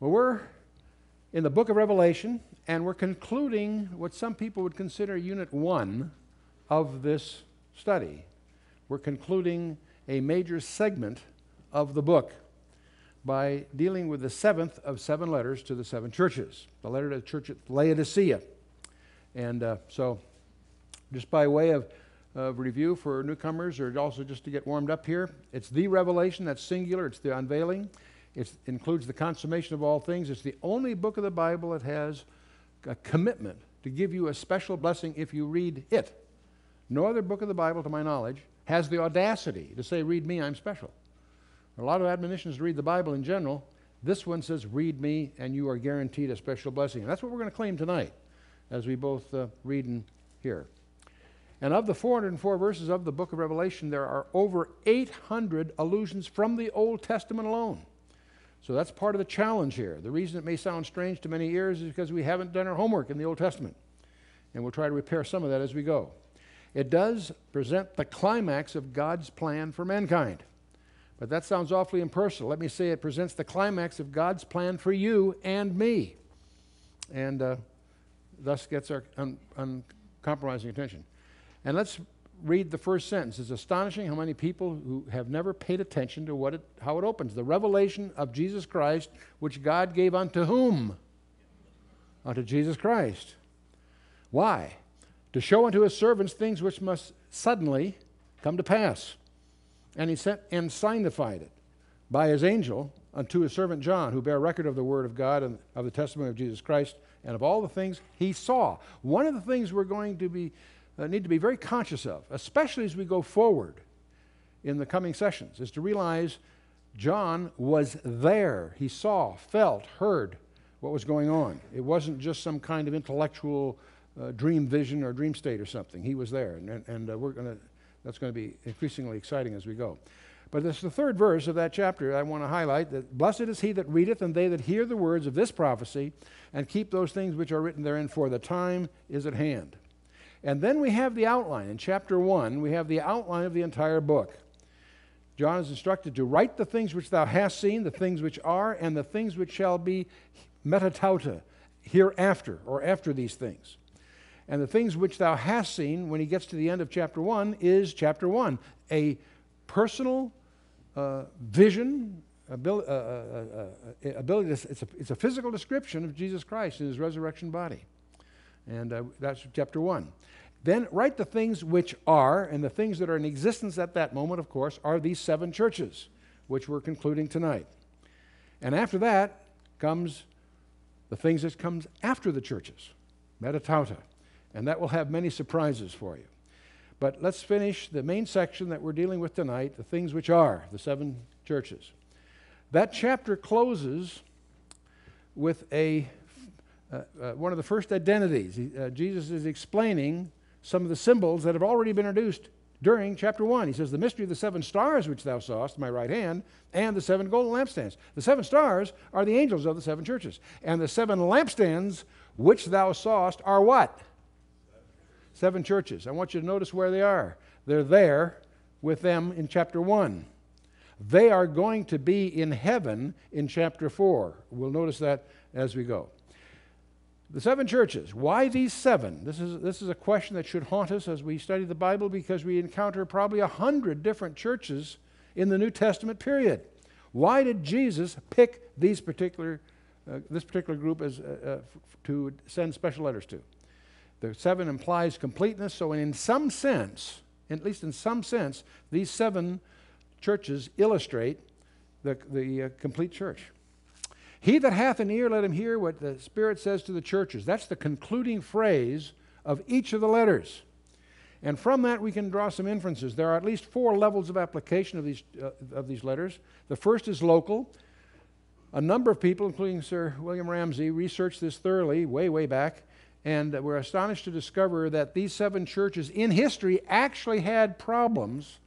Well, we're in the book of Revelation, and we're concluding what some people would consider Unit 1 of this study. We're concluding a major segment of the book by dealing with the seventh of seven letters to the seven churches, the letter to the church at Laodicea. And so just by way of review for newcomers, or also just to get warmed up here, it's the revelation, that's singular, it's the unveiling. It includes the consummation of all things. It's the only book of the Bible that has a commitment to give you a special blessing if you read it. No other book of the Bible, to my knowledge, has the audacity to say, read me, I'm special. A lot of admonitions to read the Bible in general. This one says, read me, and you are guaranteed a special blessing. And that's what we're going to claim tonight as we both read and hear. And of the 404 verses of the book of Revelation, there are over 800 allusions from the Old Testament alone. So that's part of the challenge here. The reason it may sound strange to many ears is because we haven't done our homework in the Old Testament. And we'll try to repair some of that as we go. It does present the climax of God's plan for mankind. But that sounds awfully impersonal. Let me say it presents the climax of God's plan for you and me. And thus gets our uncompromising attention. And let's read the first sentence. It's astonishing how many people who have never paid attention to what how it opens. The revelation of Jesus Christ, which God gave unto whom? Unto Jesus Christ. Why? To show unto his servants things which must suddenly come to pass. And he sent and signified it by his angel unto his servant John, who bare record of the word of God and of the testimony of Jesus Christ and of all the things he saw. One of the things we're going to be need to be very conscious of, especially as we go forward in the coming sessions, is to realize John was there. He saw, felt, heard what was going on. It wasn't just some kind of intellectual dream vision or dream state or something. He was there, and that's going to be increasingly exciting as we go. But this is the third verse of that chapter I want to highlight, that blessed is he that readeth and they that hear the words of this prophecy and keep those things which are written therein, for the time is at hand. And then we have the outline. In chapter 1, we have the outline of the entire book. John is instructed to write the things which thou hast seen, the things which are, and the things which shall be metatauta, hereafter, or after these things. And the things which thou hast seen, when he gets to the end of chapter 1, is chapter 1, a personal vision, ability. It's a physical description of Jesus Christ in his resurrection body. And that's chapter 1. Then write the things which are, and the things that are in existence at that moment, of course, are these seven churches, which we're concluding tonight. And after that comes the things that comes after the churches, metatauta. And that will have many surprises for you. But let's finish the main section that we're dealing with tonight, the things which are, the seven churches. That chapter closes with a one of the first identities. Jesus is explaining some of the symbols that have already been introduced during chapter 1. He says, the mystery of the seven stars which thou sawest at my right hand, and the seven golden lampstands. The seven stars are the angels of the seven churches. And the seven lampstands which thou sawest are what? Seven churches. I want you to notice where they are. They're there with them in chapter 1. They are going to be in heaven in chapter 4. We'll notice that as we go. The seven churches. Why these seven? This is a question that should haunt us as we study the Bible, because we encounter probably 100 different churches in the New Testament period. Why did Jesus pick these particular this particular group as to send special letters to? The seven implies completeness. So in some sense, at least in some sense, these seven churches illustrate the complete church. He that hath an ear, let him hear what the Spirit says to the churches. That's the concluding phrase of each of the letters. And from that we can draw some inferences. There are at least four levels of application of these letters. The first is local. A number of people, including Sir William Ramsay, researched this thoroughly way, way back, and were astonished to discover that these seven churches in history actually had problems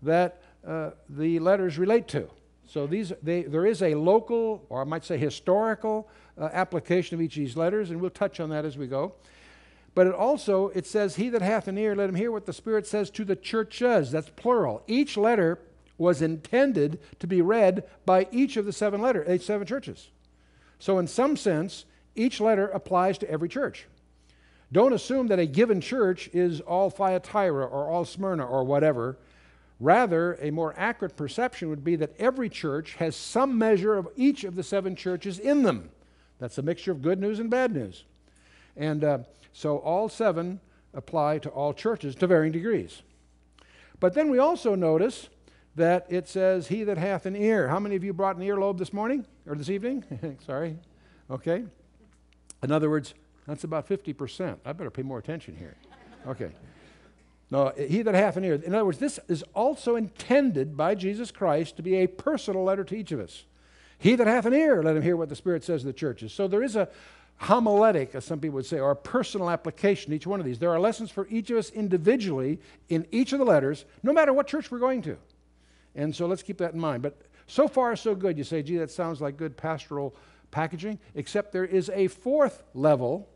that the letters relate to. So there is a local, or I might say historical, application of each of these letters, and we'll touch on that as we go. But it says, he that hath an ear, let him hear what the Spirit says to the churches. That's plural. Each letter was intended to be read by each of the seven churches. So in some sense, each letter applies to every church. Don't assume that a given church is all Thyatira or all Smyrna or whatever. Rather, a more accurate perception would be that every church has some measure of each of the seven churches in them. That's a mixture of good news and bad news. And so all seven apply to all churches to varying degrees. But then we also notice that it says, he that hath an ear. How many of you brought an earlobe this morning? Or this evening? Sorry. Okay. In other words, that's about 50%. I better pay more attention here. Okay. No, he that hath an ear. In other words, this is also intended by Jesus Christ to be a personal letter to each of us. He that hath an ear, let him hear what the Spirit says to the churches. So there is a homiletic, as some people would say, or a personal application to each one of these. There are lessons for each of us individually in each of the letters, no matter what church we're going to. And so let's keep that in mind. But so far, so good. You say, gee, that sounds like good pastoral packaging, except there is a fourth level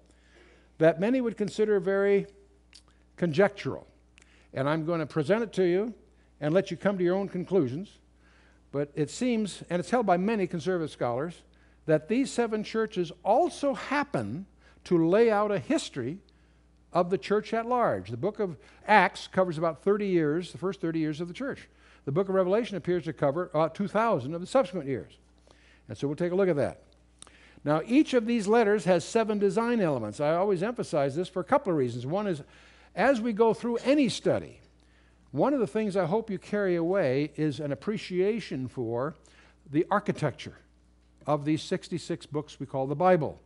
that many would consider very conjectural. And I'm going to present it to you and let you come to your own conclusions. But it seems, and it's held by many conservative scholars, that these seven churches also happen to lay out a history of the church at large. The book of Acts covers about 30 years, the first 30 years of the church. The book of Revelation appears to cover about 2,000 of the subsequent years. And so we'll take a look at that. Now, each of these letters has seven design elements. I always emphasize this for a couple of reasons. One is, as we go through any study, one of the things I hope you carry away is an appreciation for the architecture of these 66 books we call the Bible.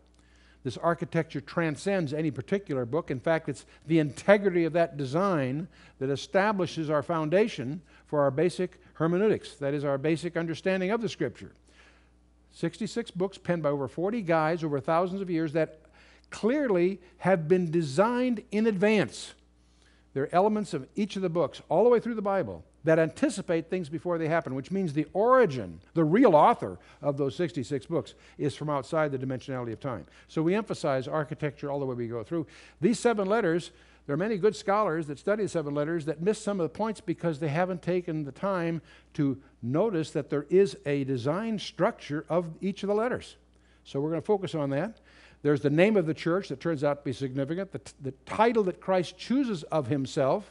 This architecture transcends any particular book. In fact, it's the integrity of that design that establishes our foundation for our basic hermeneutics, that is, our basic understanding of the Scripture. 66 books penned by over 40 guys over thousands of years that clearly have been designed in advance. There are elements of each of the books, all the way through the Bible, that anticipate things before they happen, which means the origin, the real author of those 66 books is from outside the dimensionality of time. So we emphasize architecture all the way we go through. These seven letters, there are many good scholars that study the seven letters that miss some of the points because they haven't taken the time to notice that there is a design structure of each of the letters. So we're going to focus on that. There's the name of the church that turns out to be significant, the title that Christ chooses of himself,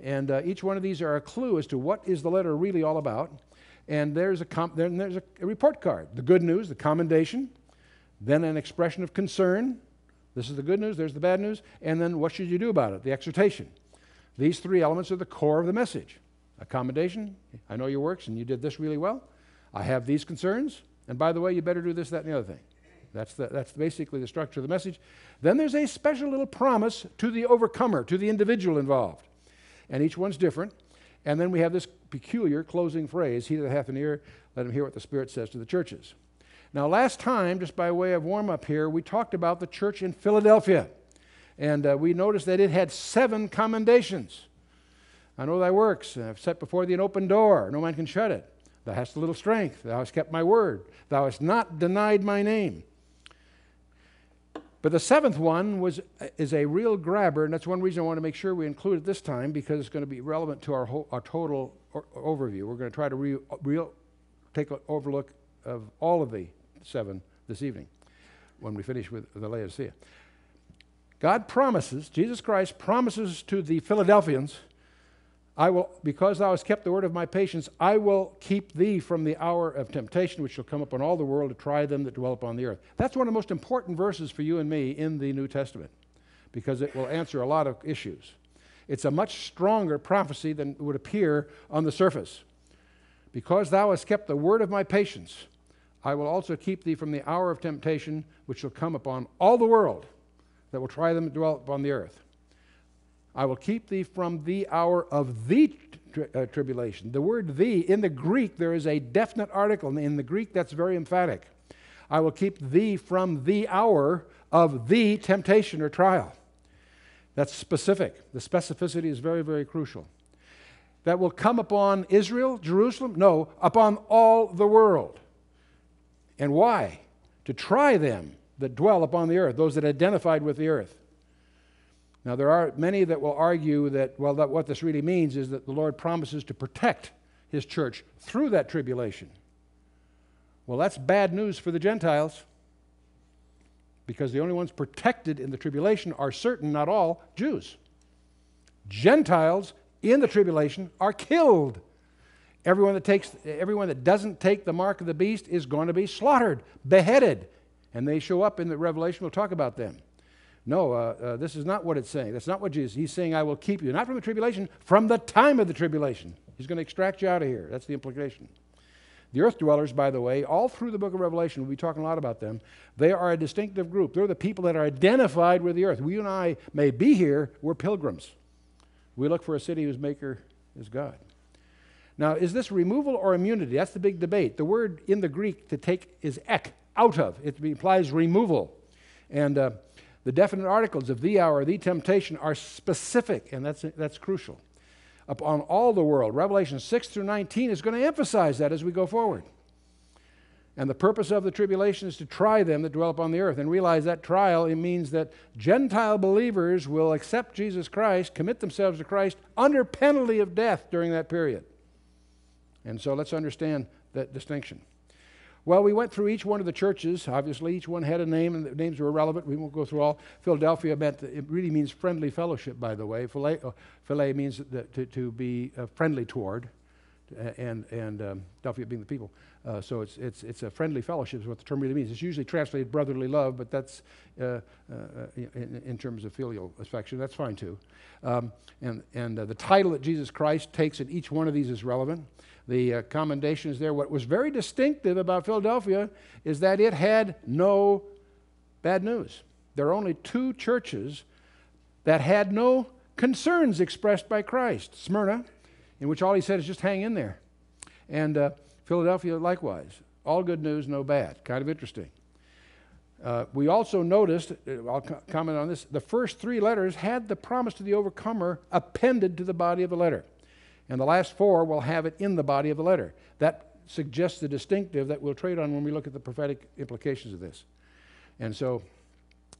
and each one of these are a clue as to what is the letter really all about. And there's a report card, the good news, the commendation, then an expression of concern. This is the good news, there's the bad news, and then what should you do about it, the exhortation. These three elements are the core of the message. A commendation, I know your works and you did this really well. I have these concerns, and by the way, you better do this, that, and the other thing. That's basically the structure of the message. Then there's a special little promise to the overcomer, to the individual involved. And each one's different. And then we have this peculiar closing phrase, he that hath an ear, let him hear what the Spirit says to the churches. Now, last time, just by way of warm-up here, we talked about the church in Philadelphia. And we noticed that it had seven commendations. I know thy works, and I've set before thee an open door, no man can shut it. Thou hast a little strength, thou hast kept my word, thou hast not denied my name. But the seventh one is a real grabber, and that's one reason I want to make sure we include it this time, because it's going to be relevant to our total overview. We're going to try to take an overlook of all of the seven this evening when we finish with the Laodicea. God promises, Jesus Christ promises to the Philadelphians, I will, because thou hast kept the word of my patience, I will keep thee from the hour of temptation, which shall come upon all the world to try them that dwell upon the earth. That's one of the most important verses for you and me in the New Testament, because it will answer a lot of issues. It's a much stronger prophecy than would appear on the surface. Because thou hast kept the word of my patience, I will also keep thee from the hour of temptation, which shall come upon all the world that will try them to dwell upon the earth. I will keep thee from the hour of the tribulation. The word "the" in the Greek, there is a definite article. And in the Greek, that's very emphatic. I will keep thee from the hour of the temptation or trial. That's specific. The specificity is very, very crucial. That will come upon Israel, Jerusalem? No, upon all the world. And why? To try them that dwell upon the earth, those that identified with the earth. Now, there are many that will argue that, well, that what this really means is that the Lord promises to protect his church through that tribulation. Well, that's bad news for the Gentiles. because the only ones protected in the tribulation are certain, not all, Jews. Gentiles in the tribulation are killed. Everyone that doesn't take the mark of the beast is going to be slaughtered, beheaded. And they show up in the Revelation. We'll talk about them. No, this is not what it's saying. That's not what Jesus, he's saying, I will keep you, not from the tribulation, from the time of the tribulation. He's going to extract you out of here. That's the implication. The earth dwellers, by the way, all through the book of Revelation, we'll be talking a lot about them. They are a distinctive group. They're the people that are identified with the earth. We and I may be here. We're pilgrims. We look for a city whose maker is God. Now, is this removal or immunity? That's the big debate. The word in the Greek to take is ek, out of. It implies removal. And the definite articles of the hour, the temptation, are specific, and that's crucial. Upon all the world. Revelation 6 through 19 is going to emphasize that as we go forward. And the purpose of the tribulation is to try them that dwell upon the earth. And realize that trial, it means that Gentile believers will accept Jesus Christ, commit themselves to Christ under penalty of death during that period. And so let's understand that distinction. Well, we went through each one of the churches. Obviously, each one had a name, and the names were irrelevant. We won't go through all. Philadelphia meant, it really means friendly fellowship, by the way. Philae means to be friendly toward, and Delphia being the people. So it's a friendly fellowship is what the term really means. It's usually translated brotherly love, but that's in terms of filial affection. That's fine, too. And the title that Jesus Christ takes in each one of these is relevant. The commendation is there. What was very distinctive about Philadelphia is that it had no bad news. There are only two churches that had no concerns expressed by Christ. Smyrna, in which all he said is just hang in there. And Philadelphia, likewise. All good news, no bad. Kind of interesting. We also noticed, I'll comment on this, the first three letters had the promise to the overcomer appended to the body of the letter. And the last four will have it in the body of the letter. That suggests the distinctive that we'll trade on when we look at the prophetic implications of this. And so,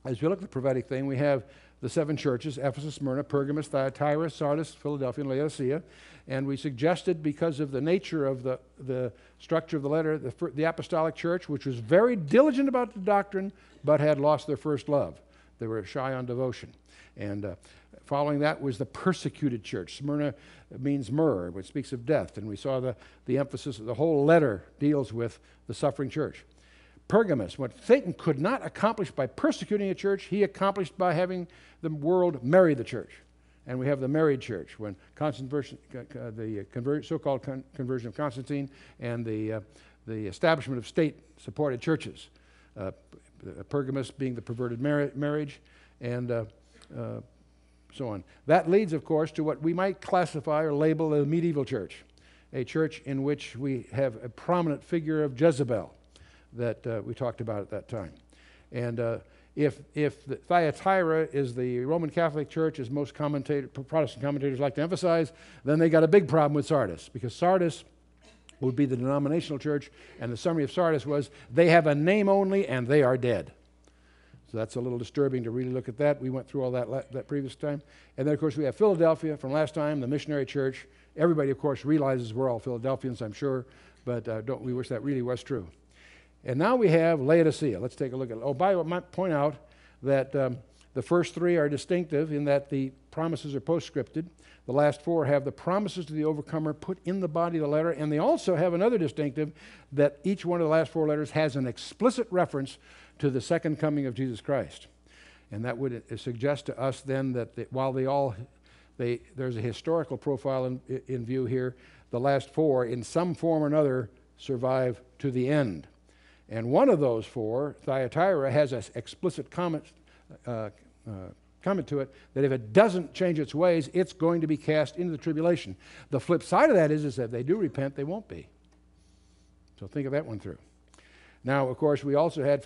as we look at the prophetic thing, we have the seven churches, Ephesus, Smyrna, Pergamus, Thyatira, Sardis, Philadelphia, and Laodicea. And we suggested, because of the nature of the structure of the letter, the Apostolic Church, which was very diligent about the doctrine, but had lost their first love. They were shy on devotion. And following that was the Persecuted Church. Smyrna means myrrh, which speaks of death. And we saw the emphasis of the whole letter deals with the suffering church. Pergamus, what Satan could not accomplish by persecuting a church, he accomplished by having the world marry the church. And we have the Married Church, when the so-called conversion of Constantine and the establishment of state-supported churches, Pergamus being the perverted marriage, and so on. That leads, of course, to what we might classify or label the medieval church, a church in which we have a prominent figure of Jezebel that we talked about at that time. And if the Thyatira is the Roman Catholic Church, as most Protestant commentators like to emphasize, then they got a big problem with Sardis, because Sardis would be the denominational church, and the summary of Sardis was, they have a name only and they are dead. So that's a little disturbing to really look at that. We went through all that previous time. And then, of course, we have Philadelphia from last time, the Missionary Church. Everybody, of course, realizes we're all Philadelphians, I'm sure, but we wish that really was true. And now we have Laodicea. Let's take a look at it. Oh, by the way, I might point out that the first three are distinctive in that the promises are postscripted. The last four have the promises to the overcomer put in the body of the letter, and they also have another distinctive that each one of the last four letters has an explicit reference to the second coming of Jesus Christ. And that would suggest to us then that while there's a historical profile in view here, the last four in some form or another survive to the end. And one of those four, Thyatira, has an explicit comment to it that if it doesn't change its ways, it's going to be cast into the tribulation. The flip side of that is that if they do repent, they won't be. So think of that one through. Now, of course, we also had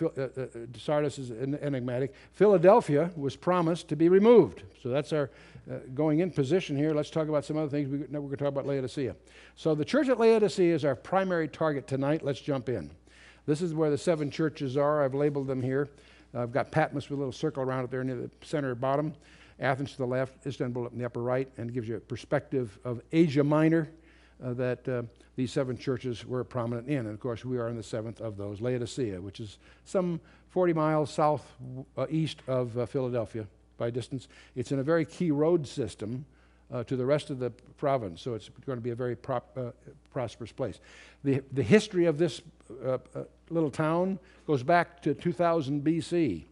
Sardis is enigmatic. Philadelphia was promised to be removed. So that's our going in position here. Let's talk about some other things. Now we're going to talk about Laodicea. So the church at Laodicea is our primary target tonight. Let's jump in. This is where the seven churches are. I've labeled them here. I've got Patmos with a little circle around it there near the center bottom. Athens to the left, Istanbul up in the upper right, and gives you a perspective of Asia Minor. that these seven churches were prominent in. And of course, we are in the seventh of those, Laodicea, which is some 40 miles southeast of Philadelphia by distance. It's in a very key road system to the rest of the province, so it's going to be a very prosperous place. The history of this little town goes back to 2000 BC.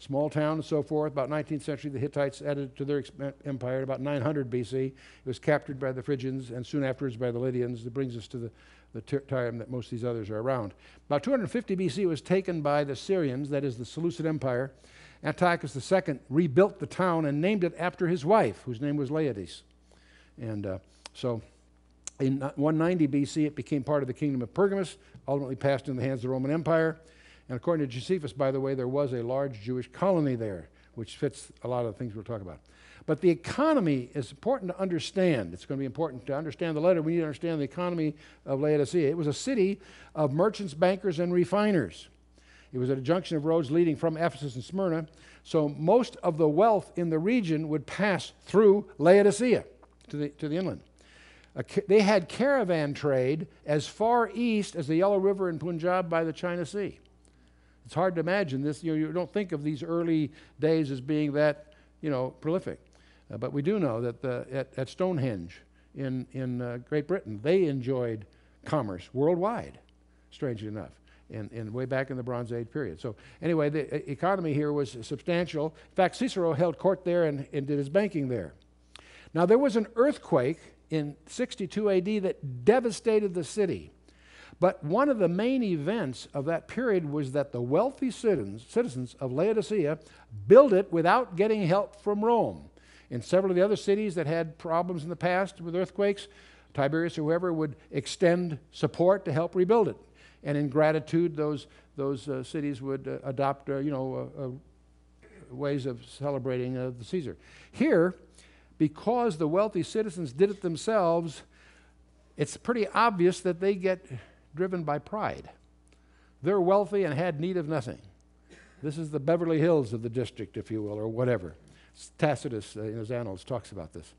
Small town and so forth. About 19th century, the Hittites added to their empire. About 900 BC, it was captured by the Phrygians and soon afterwards by the Lydians. That brings us to the time that most of these others are around. About 250 BC, it was taken by the Syrians, that is the Seleucid Empire. Antiochus II rebuilt the town and named it after his wife, whose name was Laodice. And so in 190 BC, it became part of the kingdom of Pergamus, ultimately passed into the hands of the Roman Empire. And according to Josephus, by the way, there was a large Jewish colony there, which fits a lot of the things we'll talk about. But the economy is important to understand. It's going to be important to understand the letter. We need to understand the economy of Laodicea. It was a city of merchants, bankers, and refiners. It was at a junction of roads leading from Ephesus and Smyrna, so most of the wealth in the region would pass through Laodicea to the inland. They had caravan trade as far east as the Yellow River in Punjab by the China Sea. It's hard to imagine this. You don't think of these early days as being that, prolific. But we do know that at Stonehenge in Great Britain, they enjoyed commerce worldwide, strangely enough, in way back in the Bronze Age period. So anyway, the economy here was substantial. In fact, Cicero held court there and did his banking there. Now, there was an earthquake in 62 AD that devastated the city. But one of the main events of that period was that the wealthy citizens of Laodicea built it without getting help from Rome. In several of the other cities that had problems in the past with earthquakes, Tiberius or whoever would extend support to help rebuild it. And in gratitude, those cities would adopt ways of celebrating the Caesar. Here, because the wealthy citizens did it themselves, it's pretty obvious that they get driven by pride. They're wealthy and had need of nothing. This is the Beverly Hills of the district, if you will, or whatever. Tacitus in his Annals talks about this.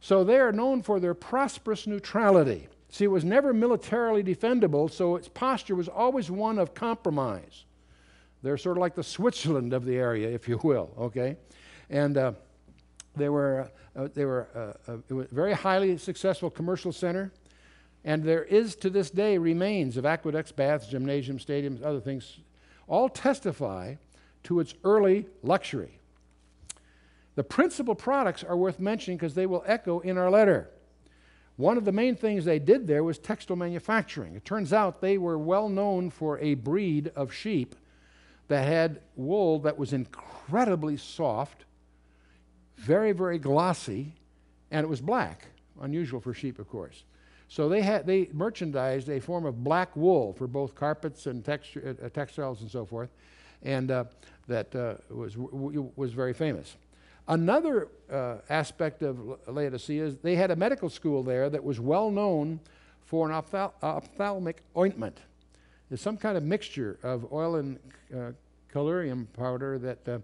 So they are known for their prosperous neutrality. See, it was never militarily defendable, so its posture was always one of compromise. They're sort of like the Switzerland of the area, if you will, okay? And it was a very highly successful commercial center. And there is to this day remains of aqueducts, baths, gymnasiums, stadiums, other things, all testify to its early luxury. The principal products are worth mentioning because they will echo in our letter. One of the main things they did there was textile manufacturing. It turns out they were well known for a breed of sheep that had wool that was incredibly soft, very, very glossy, and it was black. Unusual for sheep, of course. So they merchandised a form of black wool for both carpets and textiles and so forth, and that was very famous. Another aspect of Laodicea is they had a medical school there that was well known for an ophthalmic ointment. There's some kind of mixture of oil and collyrium powder that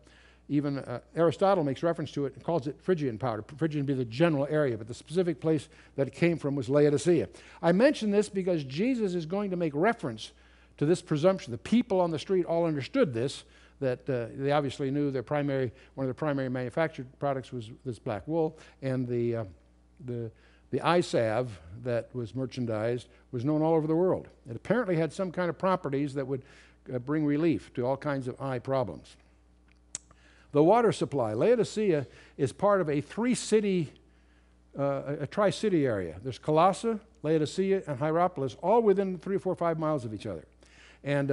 even Aristotle makes reference to it and calls it Phrygian powder. Phrygian would be the general area, but the specific place that it came from was Laodicea. I mention this because Jesus is going to make reference to this presumption. The people on the street all understood this, that they obviously knew one of their primary manufactured products was this black wool, and the eye salve that was merchandised was known all over the world. It apparently had some kind of properties that would bring relief to all kinds of eye problems. The water supply. Laodicea is part of a tri-city area. There's Colossae, Laodicea, and Hierapolis, all within 3 or 4 or 5 miles of each other. And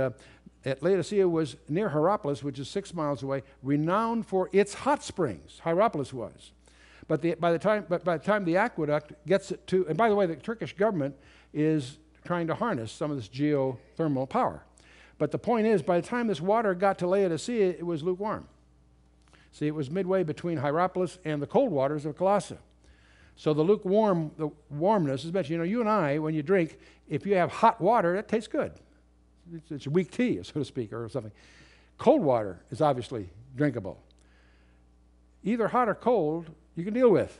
at Laodicea was near Hierapolis, which is 6 miles away, renowned for its hot springs. Hierapolis was. But by the time the aqueduct gets it to, and by the way, the Turkish government is trying to harness some of this geothermal power. But the point is, by the time this water got to Laodicea, it was lukewarm. See, it was midway between Hierapolis and the cold waters of Colossae. So the warmness is better. You and I, when you drink, if you have hot water, that tastes good. It's weak tea, so to speak, or something. Cold water is obviously drinkable. Either hot or cold, you can deal with.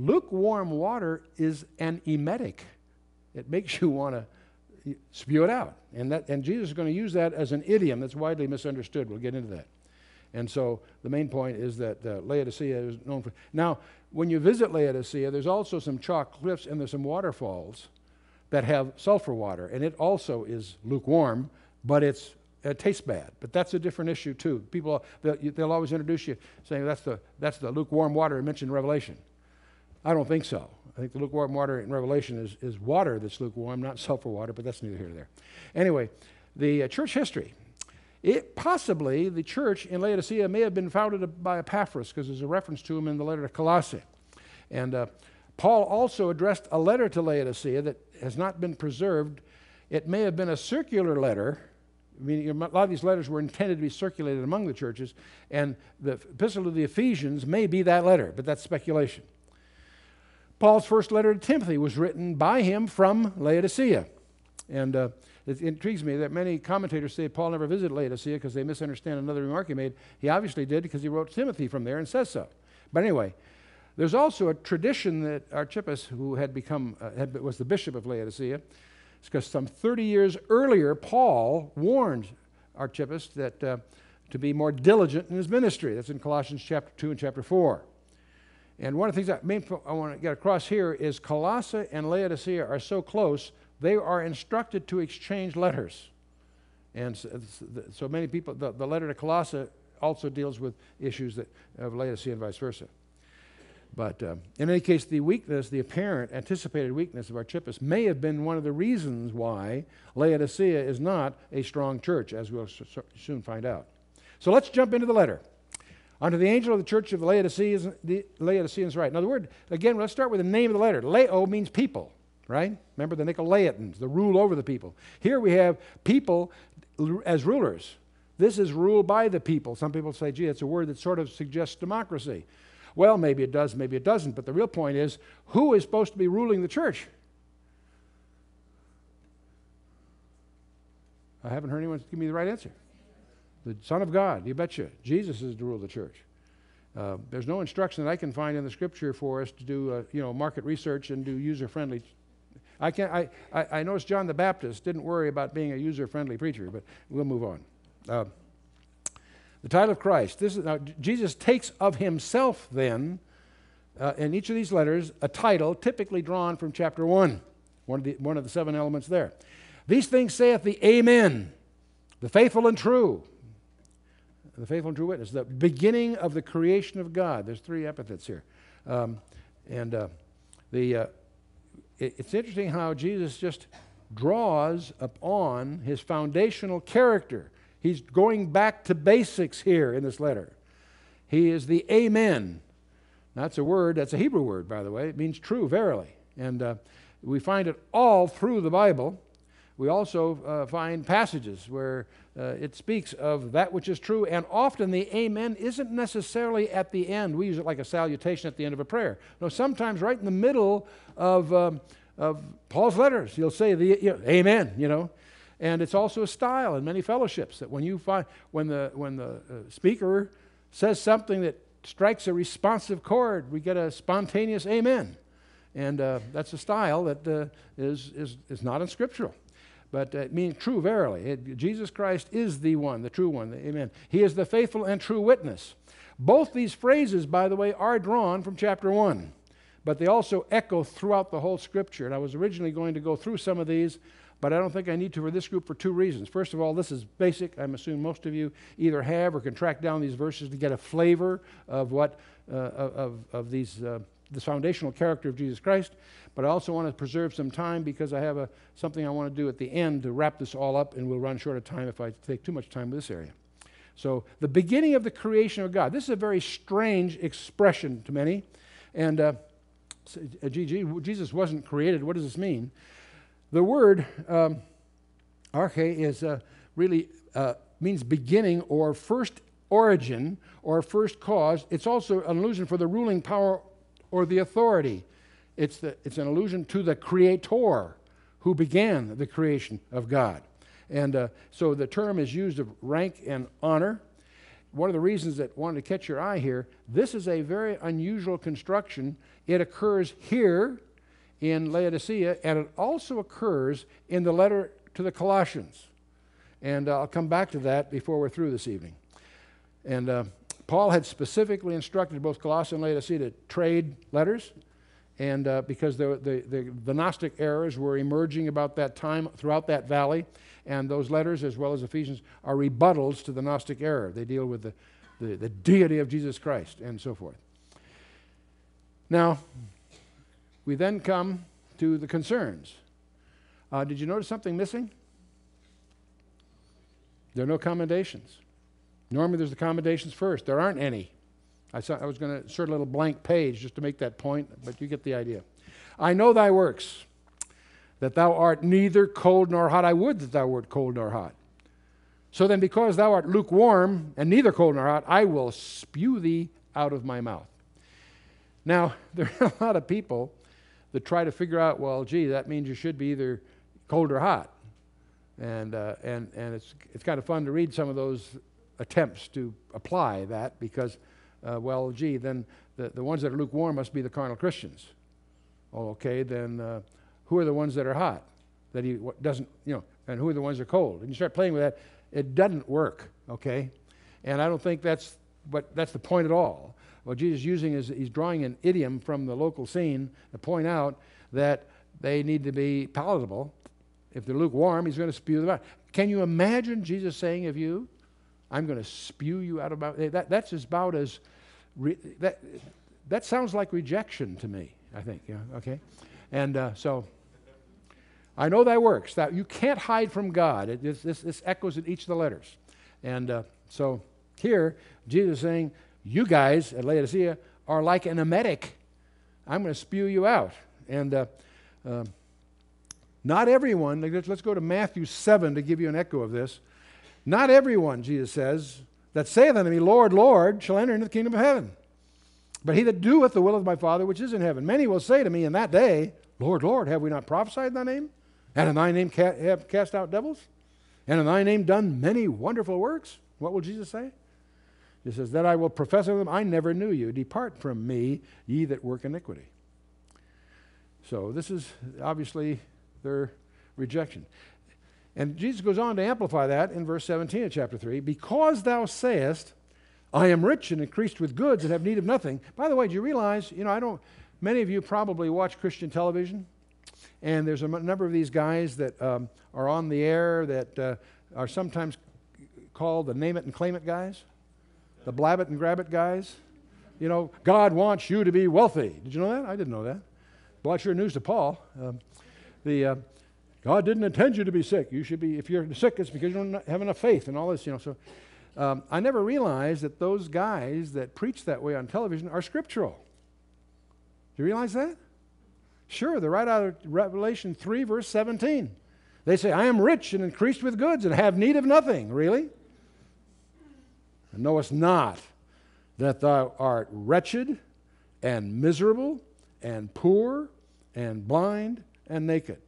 Lukewarm water is an emetic. It makes you want to spew it out. And Jesus is going to use that as an idiom that's widely misunderstood. We'll get into that. And so the main point is that Laodicea is known for... Now, when you visit Laodicea, there's also some chalk cliffs and there's some waterfalls that have sulfur water, and it also is lukewarm, but it tastes bad. But that's a different issue, too. People, they'll always introduce you saying, that's the lukewarm water mentioned in Revelation. I don't think so. I think the lukewarm water in Revelation is water that's lukewarm, not sulfur water, but that's neither here nor there. Anyway, the church history. Possibly the church in Laodicea may have been founded by Epaphras, because there's a reference to him in the letter to Colossae. And Paul also addressed a letter to Laodicea that has not been preserved. It may have been a circular letter. I mean, a lot of these letters were intended to be circulated among the churches, and the epistle to the Ephesians may be that letter, but that's speculation. Paul's first letter to Timothy was written by him from Laodicea. And it intrigues me that many commentators say Paul never visited Laodicea because they misunderstand another remark he made. He obviously did, because he wrote Timothy from there and says so. But anyway, there's also a tradition that Archippus, who had become, was the bishop of Laodicea, because some 30 years earlier, Paul warned Archippus that to be more diligent in his ministry. That's in Colossians chapter 2 and chapter 4. And one of the things I want to get across here is Colossae and Laodicea are so close, they are instructed to exchange letters. And so many people, the letter to Colossae also deals with issues of Laodicea and vice versa. But in any case, the apparent anticipated weakness of Archippus may have been one of the reasons why Laodicea is not a strong church, as we'll soon find out. So let's jump into the letter. Unto the angel of the church of the Laodiceans write. Now the word, again, let's start with the name of the letter. Lao means people, right? Remember the Nicolaitans, the rule over the people. Here we have people as rulers. This is ruled by the people. Some people say, gee, it's a word that sort of suggests democracy. Well, maybe it does, maybe it doesn't, but the real point is, who is supposed to be ruling the church? I haven't heard anyone give me the right answer. The Son of God, you betcha. Jesus is to rule the church. There's no instruction that I can find in the Scripture for us to do, market research and do user-friendly. I noticed John the Baptist didn't worry about being a user-friendly preacher, but we'll move on. The title of Christ. This is now Jesus takes of himself then in each of these letters a title typically drawn from chapter 1, one of the seven elements there. These things saith the Amen, the faithful and true. The faithful and true witness, the beginning of the creation of God. There's three epithets here. It's interesting how Jesus just draws upon his foundational character. He's going back to basics here in this letter. He is the Amen. That's a word, that's a Hebrew word, by the way. It means true, verily. And we find it all through the Bible. We also find passages where it speaks of that which is true, and often the Amen isn't necessarily at the end. We use it like a salutation at the end of a prayer. No, sometimes right in the middle of Paul's letters, he'll say the Amen, And it's also a style in many fellowships that when the speaker says something that strikes a responsive chord, we get a spontaneous Amen, and that's a style that is not unscriptural. But it means true, verily. Jesus Christ is the one, the true one, the Amen. He is the faithful and true witness. Both these phrases, by the way, are drawn from chapter 1, but they also echo throughout the whole Scripture. And I was originally going to go through some of these, but I don't think I need to for this group for two reasons. First of all, this is basic. I'm assuming most of you either have or can track down these verses to get a flavor of this foundational character of Jesus Christ. But I also want to preserve some time because I have something I want to do at the end to wrap this all up, and we'll run short of time if I take too much time with this area. So the beginning of the creation of God. This is a very strange expression to many. And Jesus wasn't created. What does this mean? The word arche is really means beginning or first origin or first cause. It's also an allusion for the ruling power or the authority. It's an allusion to the Creator who began the creation of God. And so the term is used of rank and honor. one of the reasons that wanted to catch your eye here, this is a very unusual construction. It occurs here in Laodicea, and it also occurs in the letter to the Colossians. And I'll come back to that before we're through this evening. And Paul had specifically instructed both Colossae and Laodicea to trade letters, and because the Gnostic errors were emerging about that time throughout that valley, and those letters, as well as Ephesians, are rebuttals to the Gnostic error. They deal with the deity of Jesus Christ and so forth. Now, we then come to the concerns. Did you notice something missing? There are no commendations. Normally there's the commendations first. There aren't any. I was going to insert a little blank page just to make that point, but you get the idea. I know thy works, that thou art neither cold nor hot. I would that thou wert cold nor hot. So then, because thou art lukewarm and neither cold nor hot, I will spew thee out of my mouth. Now, there are a lot of people that try to figure out, well, gee, that means you should be either cold or hot. And it's kind of fun to read some of those attempts to apply that, because, well, gee, then the ones that are lukewarm must be the carnal Christians. Oh, okay, then... who are the ones that are hot? That he doesn't, you know, and who are the ones that are cold? And you start playing with that, it doesn't work, okay? And I don't think that's the point at all. What Jesus is using is he's drawing an idiom from the local scene to point out that they need to be palatable. If they're lukewarm, he's going to spew them out. Can you imagine Jesus saying of you, I'm going to spew you out of my... That's about as... That sounds like rejection to me, I think, yeah, okay? And so... I know thy works. That you can't hide from God. This echoes in each of the letters. And so here, Jesus is saying, you guys at Laodicea are like an emetic. I'm going to spew you out. And not everyone, let's go to Matthew 7 to give you an echo of this. Not everyone, Jesus says, that saith unto me, Lord, Lord, shall enter into the kingdom of heaven. But he that doeth the will of my Father which is in heaven. Many will say to me in that day, Lord, Lord, have we not prophesied in thy name? And in thy name have cast out devils? And in thy name done many wonderful works? What will Jesus say? He says, that I will profess unto them, I never knew you. Depart from me, ye that work iniquity. So this is obviously their rejection. And Jesus goes on to amplify that in verse 17 of chapter 3. Because thou sayest, I am rich and increased with goods and have need of nothing. By the way, do you realize, many of you probably watch Christian television. And there's a number of these guys that are on the air that are sometimes called the name it and claim it guys, the blab it and grab it guys. You know, God wants you to be wealthy. Did you know that? I didn't know that. Well, that's your news to Paul. God didn't intend you to be sick. You should be, if you're sick, it's because you don't have enough faith and all this, So I never realized that those guys that preach that way on television are scriptural. Do you realize that? Sure, they're right out of Revelation 3, verse 17. They say, I am rich and increased with goods and have need of nothing. Really? And knowest not that thou art wretched and miserable and poor and blind and naked.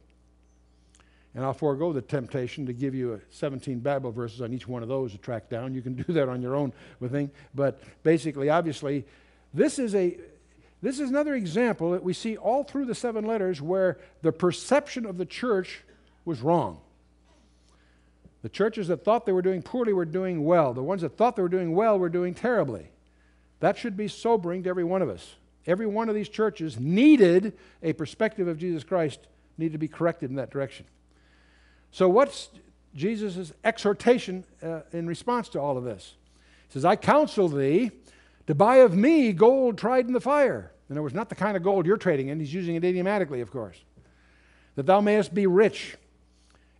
And I'll forego the temptation to give you 17 Bible verses on each one of those to track down. You can do that on your own thing. But basically, obviously, this is another example that we see all through the 7 letters where the perception of the church was wrong. The churches that thought they were doing poorly were doing well. The ones that thought they were doing well were doing terribly. That should be sobering to every one of us. Every one of these churches needed a perspective of Jesus Christ, needed to be corrected in that direction. So what's Jesus' exhortation in response to all of this? He says, I counsel thee to buy of me gold tried in the fire. In other words, not the kind of gold you're trading in. He's using it idiomatically, of course. That thou mayest be rich.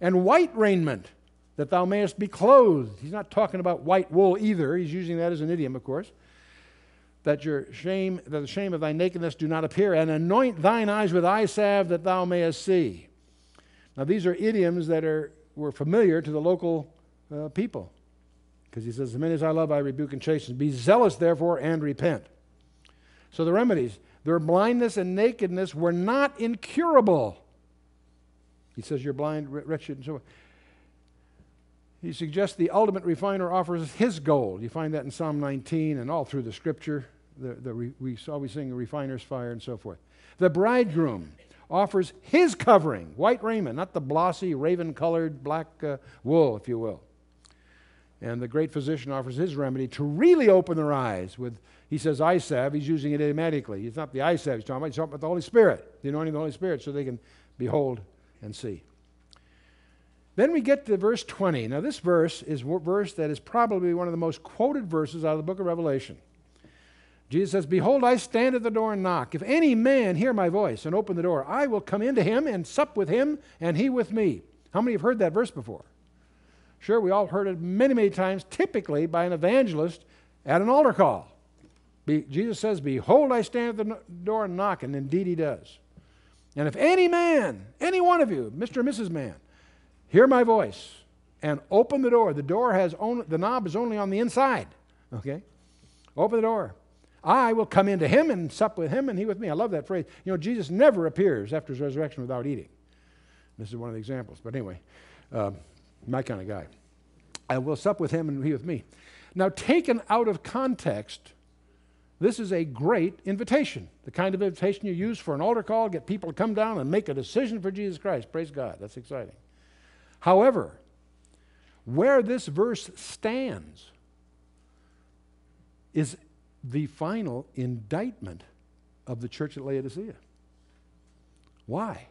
And white raiment, that thou mayest be clothed. He's not talking about white wool either. He's using that as an idiom, of course. That the shame of thy nakedness do not appear. And anoint thine eyes with eye salve, that thou mayest see. Now, these are idioms that were familiar to the local people. Because he says, as many as I love, I rebuke and chasten. Be zealous, therefore, and repent. So the remedies, their blindness and nakedness were not incurable. He says, you're blind, wretched, and so on. He suggests the ultimate refiner offers his gold. You find that in Psalm 19 and all through the scripture. We always sing the refiner's fire and so forth. The bridegroom offers his covering, white raiment, not the glossy, raven-colored black wool, if you will. And the great physician offers his remedy to really open their eyes with, he says, eye salve. He's using it idiomatically. It's not the eye salve he's talking about the Holy Spirit, the anointing of the Holy Spirit, so they can behold and see. Then we get to verse 20. Now this verse is a verse that is probably one of the most quoted verses out of the book of Revelation. Jesus says, "Behold, I stand at the door and knock. If any man hear my voice and open the door, I will come into him and sup with him and he with me." How many have heard that verse before? Sure, we all heard it many, many times, typically by an evangelist at an altar call. Jesus says, "Behold, I stand at the door and knock," and indeed he does. "And if any man, any one of you, Mr. and Mrs. Man, hear my voice and open the door." The door has only, the knob is only on the inside. Okay? "Open the door. I will come into him and sup with him and he with me." I love that phrase. You know, Jesus never appears after his resurrection without eating. This is one of the examples. But anyway, my kind of guy. "I will sup with him and he with me." Now, taken out of context, this is a great invitation. The kind of invitation you use for an altar call, get people to come down and make a decision for Jesus Christ. Praise God. That's exciting. However, where this verse stands is the final indictment of the church at Laodicea. Why?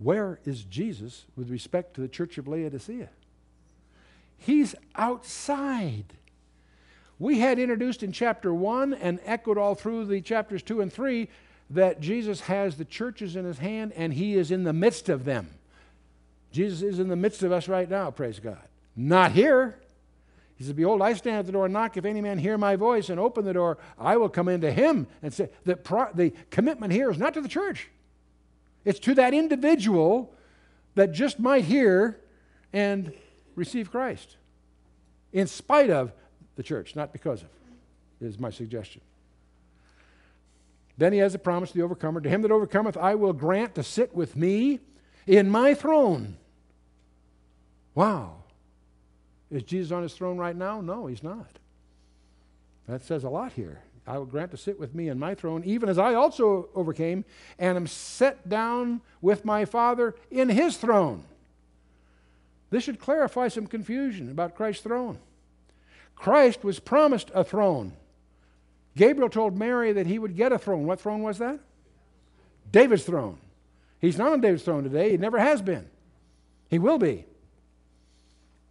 Where is Jesus with respect to the church of Laodicea? He's outside. We had introduced in chapter 1 and echoed all through the chapters 2 and 3 that Jesus has the churches in his hand and he is in the midst of them. Jesus is in the midst of us right now, praise God. Not here. He says, "Behold, I stand at the door and knock. If any man hear my voice and open the door, I will come into him." And say, the commitment here is not to the church. It's to that individual that just might hear and receive Christ. In spite of the church, not because of, is my suggestion. Then he has a promise to the overcomer. "To him that overcometh, I will grant to sit with me in my throne." Wow. Is Jesus on his throne right now? No, he's not. That says a lot here. "I will grant to sit with me in my throne, even as I also overcame and am set down with my Father in his throne." This should clarify some confusion about Christ's throne. Christ was promised a throne. Gabriel told Mary that he would get a throne. What throne was that? David's throne. He's not on David's throne today. He never has been. He will be.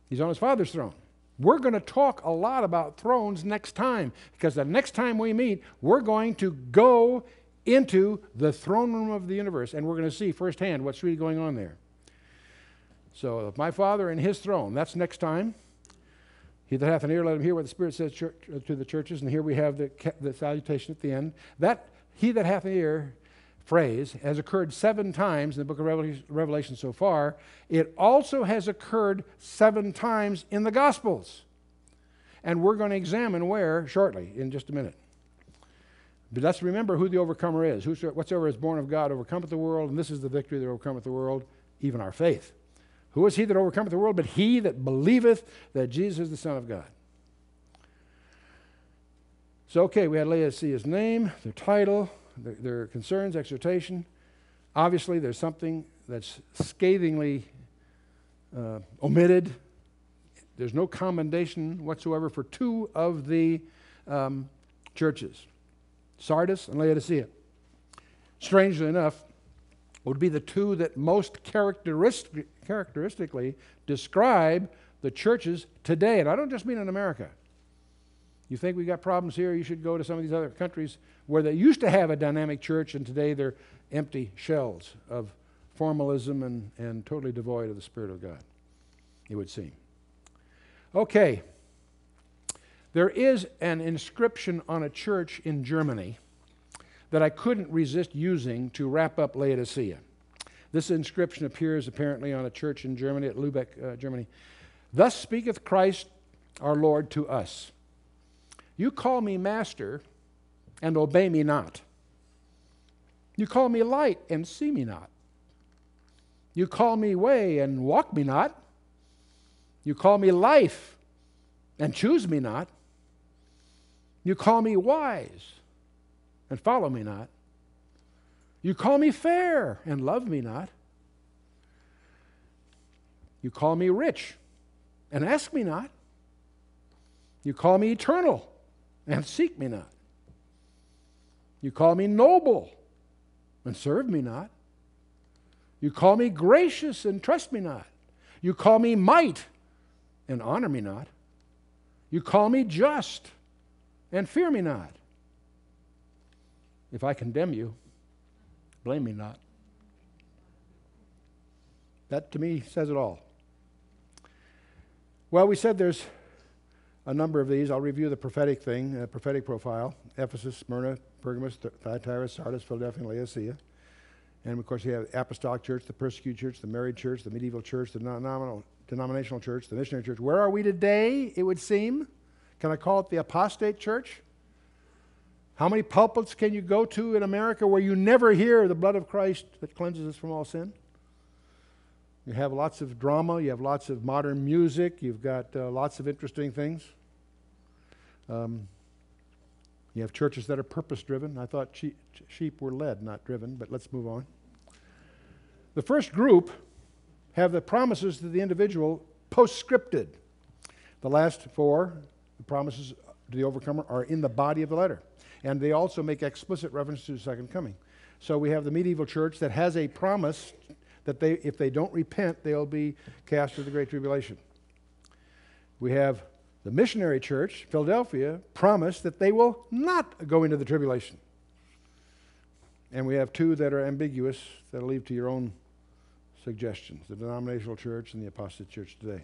He's on his Father's throne. We're going to talk a lot about thrones next time, because the next time we meet, we're going to go into the throne room of the universe, and we're going to see firsthand what's really going on there. So, my Father and his throne, that's next time. "He that hath an ear, let him hear what the Spirit says to the churches." And here we have the salutation at the end. That "he that hath an ear" phrase has occurred 7 times in the book of Revelation so far. It also has occurred 7 times in the Gospels. And we're going to examine where shortly, in just a minute. But let's remember who the overcomer is. "Whatsoever is born of God overcometh the world, and this is the victory that overcometh the world, even our faith." Who is he that overcometh the world but he that believeth that Jesus is the Son of God? So, okay, we had Laodicea's name, their title, their concerns, exhortation. Obviously, there's something that's scathingly omitted. There's no commendation whatsoever for 2 of the churches, Sardis and Laodicea. Strangely enough, would be the 2 that most characteristically describe the churches today. And I don't just mean in America. You think we've got problems here, you should go to some of these other countries where they used to have a dynamic church and today they're empty shells of formalism and totally devoid of the Spirit of God, it would seem. Okay, there is an inscription on a church in Germany that I couldn't resist using to wrap up Laodicea. This inscription appears apparently on a church in Germany, at Lübeck, Germany. "Thus speaketh Christ our Lord to us. You call me master and obey me not. You call me light and see me not. You call me way and walk me not. You call me life, and choose me not. You call me wise, and follow me not. You call me fair, and love me not. You call me rich, and ask me not. You call me eternal, and seek me not. You call me noble, and serve me not. You call me gracious, and trust me not. You call me might, and honor me not. You call me just, and fear me not. If I condemn you, blame me not. That to me says it all. Well, we said there's a number of these. I'll review the prophetic thing, prophetic profile. Ephesus, Smyrna, Pergamus, Thyatira, Sardis, Philadelphia, and Laodicea. And of course you have the Apostolic Church, the Persecuted Church, the Married Church, the Medieval Church, the Denominational Church, the Missionary Church. Where are we today, it would seem? Can I call it the Apostate Church? How many pulpits can you go to in America where you never hear the blood of Christ that cleanses us from all sin? You have lots of drama. You have lots of modern music. You've got lots of interesting things. You have churches that are purpose-driven. I thought sheep were led, not driven, but let's move on. The first group have the promises to the individual postscripted. The last four, the promises to the overcomer, are in the body of the letter. And they also make explicit reference to the second coming. So we have the medieval church that has a promise that they, if they don't repent, they'll be cast into the Great Tribulation. We have the missionary church, Philadelphia, promised that they will not go into the tribulation. And we have two that are ambiguous that I'll leave to your own suggestions, the denominational church and the apostate church today.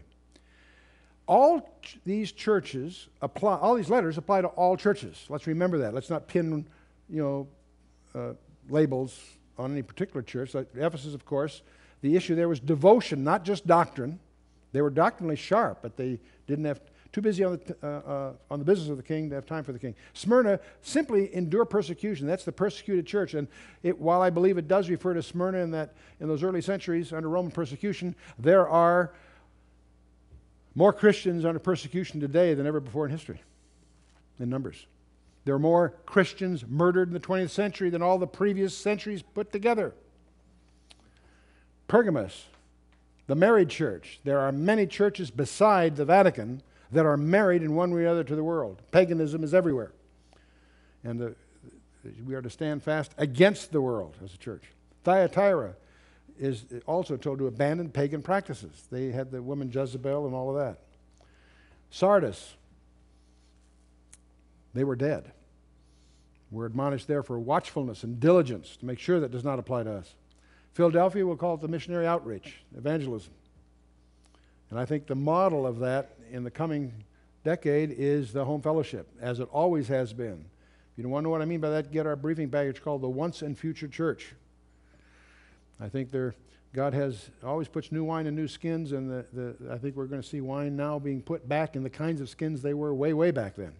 All these churches apply, all these letters apply to all churches. Let's remember that. Let's not pin, labels on any particular church. Like Ephesus, of course, the issue there was devotion, not just doctrine. They were doctrinally sharp, but they didn't have, too busy on the business of the king to have time for the king. Smyrna, simply endure persecution. That's the persecuted church. And it, while I believe it does refer to Smyrna in that, in those early centuries under Roman persecution, there are more Christians under persecution today than ever before in history, in numbers. There are more Christians murdered in the 20th century than all the previous centuries put together. Pergamus, the married church. There are many churches beside the Vatican that are married in one way or other to the world. Paganism is everywhere. And we are to stand fast against the world as a church. Thyatira is also told to abandon pagan practices. They had the woman Jezebel and all of that. Sardis, they were dead. We're admonished there for watchfulness and diligence to make sure that does not apply to us. Philadelphia, we'll call it the missionary outreach, evangelism. And I think the model of that in the coming decade is the home fellowship, as it always has been. If you don't want to know what I mean by that, get our briefing package called the Once and Future Church. I think God has always puts new wine in new skins, and I think we're going to see wine now being put back in the kinds of skins they were way, way back then.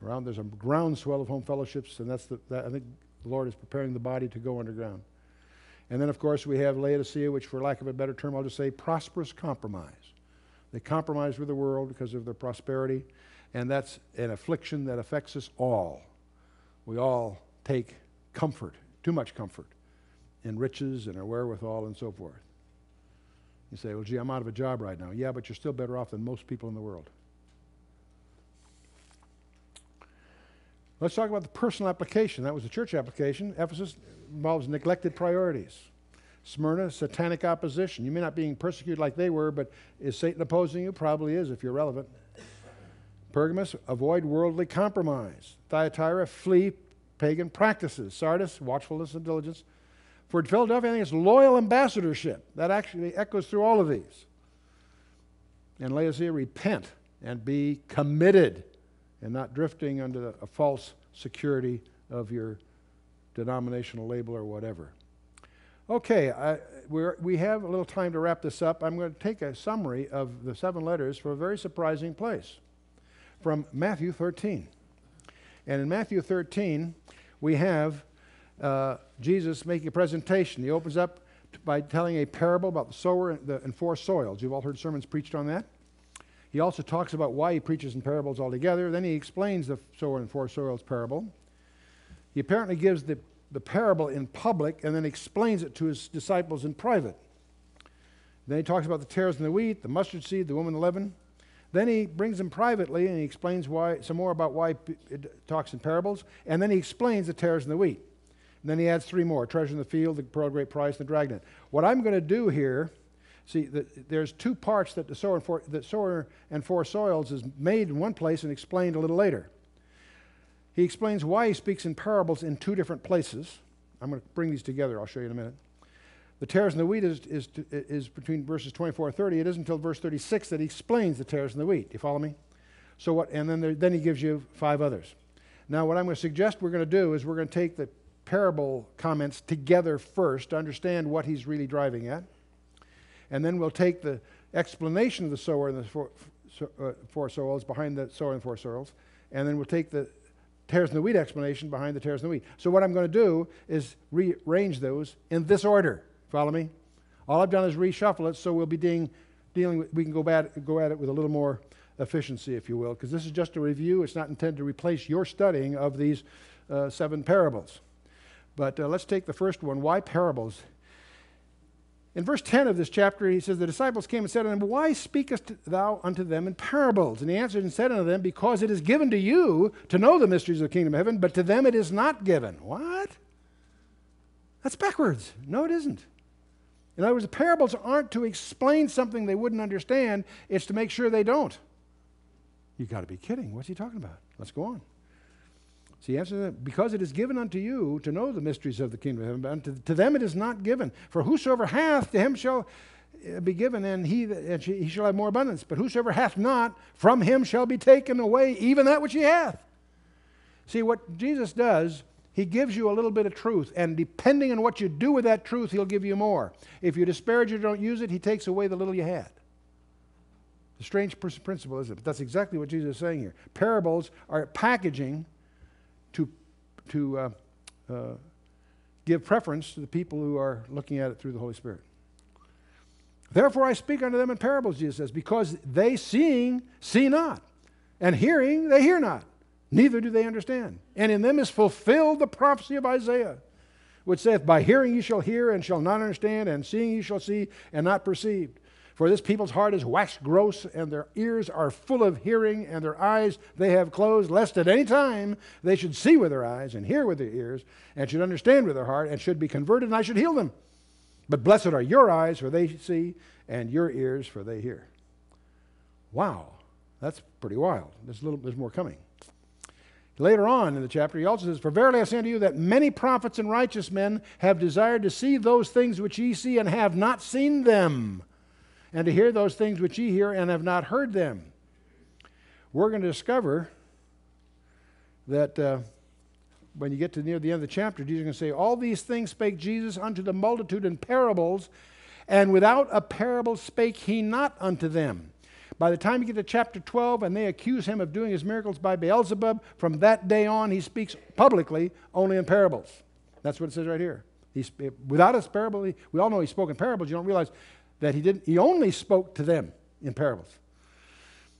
There's a groundswell of home fellowships, and I think the Lord is preparing the body to go underground. And then, of course, we have Laodicea, which, for lack of a better term, I'll just say prosperous compromise. They compromise with the world because of their prosperity, and that's an affliction that affects us all. We all take comfort, too much comfort, in riches and our wherewithal and so forth. You say, well, gee, I'm out of a job right now. Yeah, but you're still better off than most people in the world. Let's talk about the personal application. That was the church application. Ephesus involves neglected priorities. Smyrna, satanic opposition. You may not be being persecuted like they were, but is Satan opposing you? Probably is, if you're relevant. Pergamus, avoid worldly compromise. Thyatira, flee pagan practices. Sardis, watchfulness and diligence. For Philadelphia, I think it's loyal ambassadorship. That actually echoes through all of these. And Laodicea, repent and be committed, and not drifting under a false security of your denominational label or whatever. Okay, we have a little time to wrap this up. I'm going to take a summary of the seven letters from a very surprising place, from Matthew 13. And in Matthew 13, we have Jesus making a presentation. He opens up by telling a parable about the sower and the four soils. You've all heard sermons preached on that. He also talks about why he preaches in parables altogether. Then he explains the sower and four soils parable. He apparently gives the parable in public and then explains it to his disciples in private. Then he talks about the tares and the wheat, the mustard seed, the woman, the leaven. Then he brings them privately and he explains why, some more about why it talks in parables. And then he explains the tares and the wheat. And then he adds three more, treasure in the field, the pearl of great price, and the dragnet. What I'm going to do here, see, there's two parts that the sower and four soils is made in one place and explained a little later. He explains why he speaks in parables in two different places. I'm going to bring these together. I'll show you in a minute. The tares and the wheat is between verses 24 and 30. It isn't until verse 36 that he explains the tares and the wheat. You follow me? So what? And then he gives you five others. Now, what I'm going to suggest we're going to do is we're going to take the parable comments together first to understand what he's really driving at, and then we'll take the explanation of the sower and the four soils behind the sower and four soils, and then we'll take the tares and the wheat explanation behind the tares and the wheat. So what I'm going to do is rearrange those in this order. Follow me? All I've done is reshuffle it, so we'll be dealing with, we can go at it with a little more efficiency, if you will, because this is just a review. It's not intended to replace your studying of these seven parables. But let's take the first one. Why parables? In verse 10 of this chapter, he says, the disciples came and said unto him, why speakest thou unto them in parables? And he answered and said unto them, because it is given to you to know the mysteries of the kingdom of heaven, but to them it is not given. What? That's backwards. No, it isn't. In other words, the parables aren't to explain something they wouldn't understand. It's to make sure they don't. You've got to be kidding. What's he talking about? Let's go on. So he answers them, because it is given unto you to know the mysteries of the kingdom of heaven, but unto to them it is not given. For whosoever hath, to him shall be given, and he shall have more abundance. But whosoever hath not, from him shall be taken away even that which he hath. See, what Jesus does, he gives you a little bit of truth, and depending on what you do with that truth, he'll give you more. If you disparage it or don't use it, he takes away the little you had. A strange principle, isn't it? But that's exactly what Jesus is saying here. Parables are packaging to give preference to the people who are looking at it through the Holy Spirit. Therefore I speak unto them in parables, Jesus says, because they seeing see not, and hearing they hear not, neither do they understand. And in them is fulfilled the prophecy of Isaiah, which saith, by hearing you shall hear and shall not understand, and seeing you shall see and not perceive. For this people's heart is waxed gross, and their ears are full of hearing, and their eyes they have closed, lest at any time they should see with their eyes, and hear with their ears, and should understand with their heart, and should be converted, and I should heal them. But blessed are your eyes, for they see, and your ears, for they hear. Wow, that's pretty wild. There's more coming. Later on in the chapter, he also says, for verily I say unto you that many prophets and righteous men have desired to see those things which ye see, and have not seen them, and to hear those things which ye hear, and have not heard them. We're going to discover that when you get to near the end of the chapter, Jesus is going to say, all these things spake Jesus unto the multitude in parables, and without a parable spake he not unto them. By the time you get to chapter 12, and they accuse him of doing his miracles by Beelzebub, from that day on he speaks publicly only in parables. That's what it says right here. Without a parable, we all know he spoke in parables. You don't realize that he only spoke to them in parables.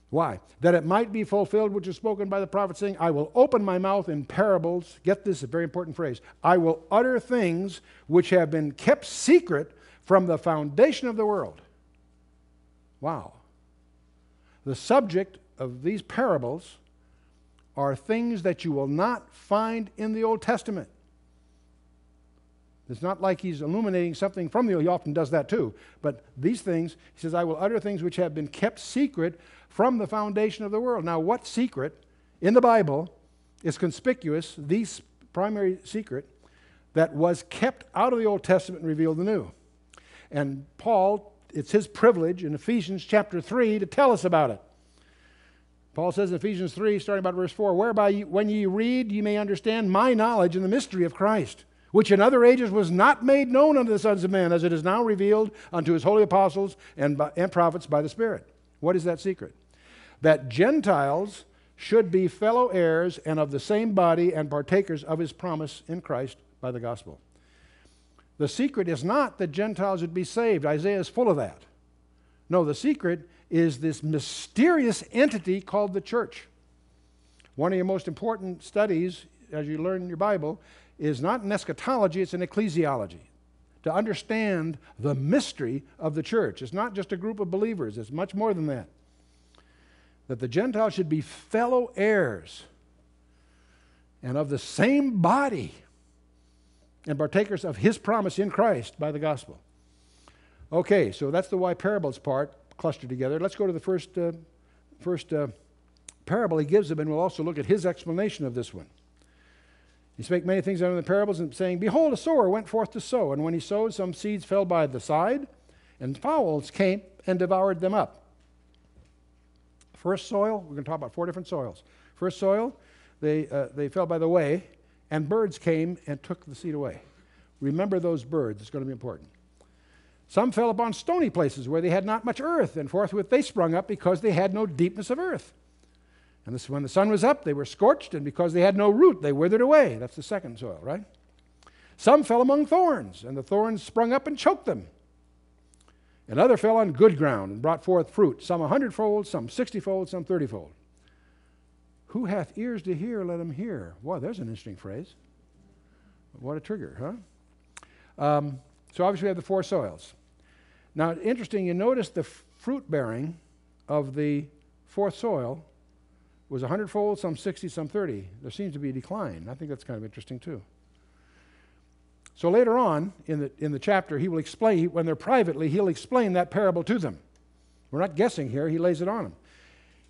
Why? That it might be fulfilled which is spoken by the prophet, saying, I will open my mouth in parables. Get this, a very important phrase. I will utter things which have been kept secret from the foundation of the world. Wow. The subject of these parables are things that you will not find in the Old Testament. It's not like he's illuminating something from the Old. He often does that too. But these things, he says, I will utter things which have been kept secret from the foundation of the world. Now, what secret in the Bible is conspicuous, the primary secret that was kept out of the Old Testament and revealed in the New? And Paul, it's his privilege in Ephesians chapter 3 to tell us about it. Paul says in Ephesians 3, starting about verse 4, whereby when ye read, ye may understand my knowledge in the mystery of Christ, which in other ages was not made known unto the sons of men, as it is now revealed unto his holy apostles and prophets by the Spirit. What is that secret? That Gentiles should be fellow heirs and of the same body and partakers of his promise in Christ by the gospel. The secret is not that Gentiles would be saved. Isaiah is full of that. No, the secret is this mysterious entity called the church. One of your most important studies as you learn your Bible is not in eschatology, it's in ecclesiology. To understand the mystery of the church. It's not just a group of believers, it's much more than that. That the Gentiles should be fellow heirs and of the same body and partakers of his promise in Christ by the gospel. Okay, so that's the why parables part clustered together. Let's go to the first parable he gives them, and we'll also look at his explanation of this one. He spake many things unto the parables, and saying, Behold, a sower went forth to sow, and when he sowed, some seeds fell by the side, and fowls came and devoured them up. First soil, we're going to talk about four different soils. First soil, they fell by the way, and birds came and took the seed away. Remember those birds, it's going to be important. Some fell upon stony places where they had not much earth, and forthwith they sprung up because they had no deepness of earth. And this, when the sun was up, they were scorched, and because they had no root, they withered away. That's the second soil, right? Some fell among thorns, and the thorns sprung up and choked them. And other fell on good ground and brought forth fruit, some 100-fold, some 60-fold, some 30-fold. Who hath ears to hear, let him hear. Wow, there's an interesting phrase. What a trigger, huh? So obviously we have the four soils. Now, interesting, you notice the fruit bearing of the fourth soil was 100-fold, some 60, some 30. There seems to be a decline. I think that's kind of interesting too. So later on in the chapter, he will explain, when they're privately, he'll explain that parable to them. We're not guessing here. He lays it on them.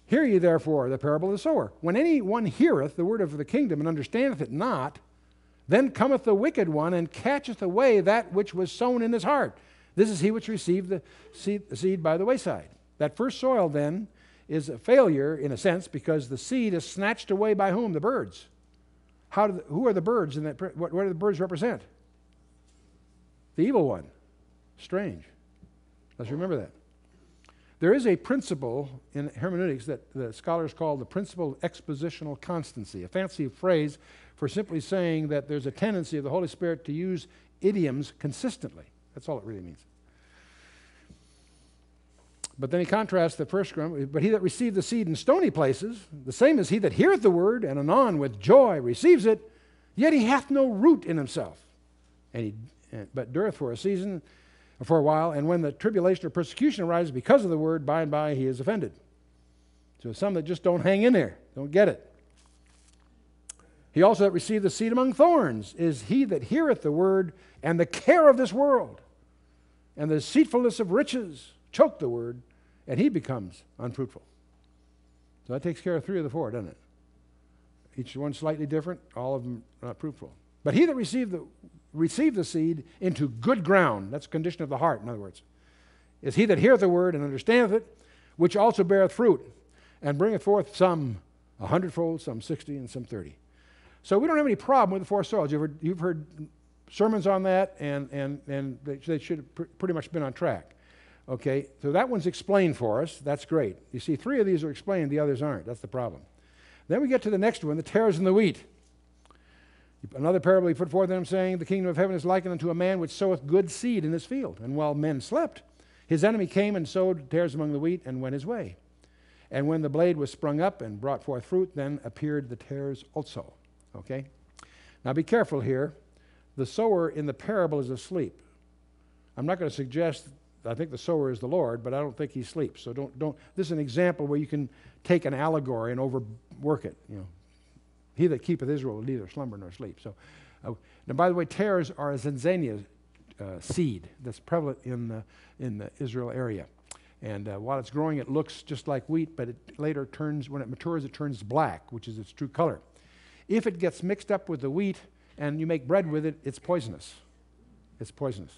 Hear ye therefore the parable of the sower. When any one heareth the word of the kingdom and understandeth it not, then cometh the wicked one and catcheth away that which was sown in his heart. This is he which received the seed by the wayside. That first soil then is a failure in a sense because the seed is snatched away by whom? The birds. Who are the birds? In that, what do the birds represent? The evil one. Strange. Let's remember that. There is a principle in hermeneutics that the scholars call the principle of expositional constancy, a fancy phrase for simply saying that there's a tendency of the Holy Spirit to use idioms consistently. That's all it really means. But then he contrasts the first one. But he that received the seed in stony places, the same as he that heareth the word, and anon with joy receives it, yet he hath no root in himself, but dureth for a season, or for a while, and when the tribulation or persecution arises because of the word, by and by he is offended. So some that just don't hang in there, don't get it. He also that received the seed among thorns is he that heareth the word, and the care of this world, and the deceitfulness of riches, choke the word, and he becomes unfruitful. So that takes care of three of the four, doesn't it? Each one slightly different, all of them not fruitful. But he that received the seed into good ground, that's a condition of the heart, in other words, is he that heareth the word and understandeth it, which also beareth fruit, and bringeth forth some 100-fold, some 60, and some 30. So we don't have any problem with the four soils. You've heard sermons on that, and they should have pretty much been on track. Okay, so that one's explained for us. That's great. You see, three of these are explained, the others aren't. That's the problem. Then we get to the next one, the tares and the wheat. Another parable he put forth to them, saying, The kingdom of heaven is likened unto a man which soweth good seed in his field. And while men slept, his enemy came and sowed tares among the wheat and went his way. And when the blade was sprung up and brought forth fruit, then appeared the tares also. Okay? Now be careful here. The sower in the parable is asleep. I'm not going to suggest... I think the sower is the Lord, but I don't think he sleeps. So don't. This is an example where you can take an allegory and overwork it. You know, he that keepeth Israel will neither slumber nor sleep. So, now by the way, tares are a Zanzania seed that's prevalent in the Israel area, and while it's growing, it looks just like wheat, but it later turns, when it matures, it turns black, which is its true color. If it gets mixed up with the wheat and you make bread with it, it's poisonous. It's poisonous.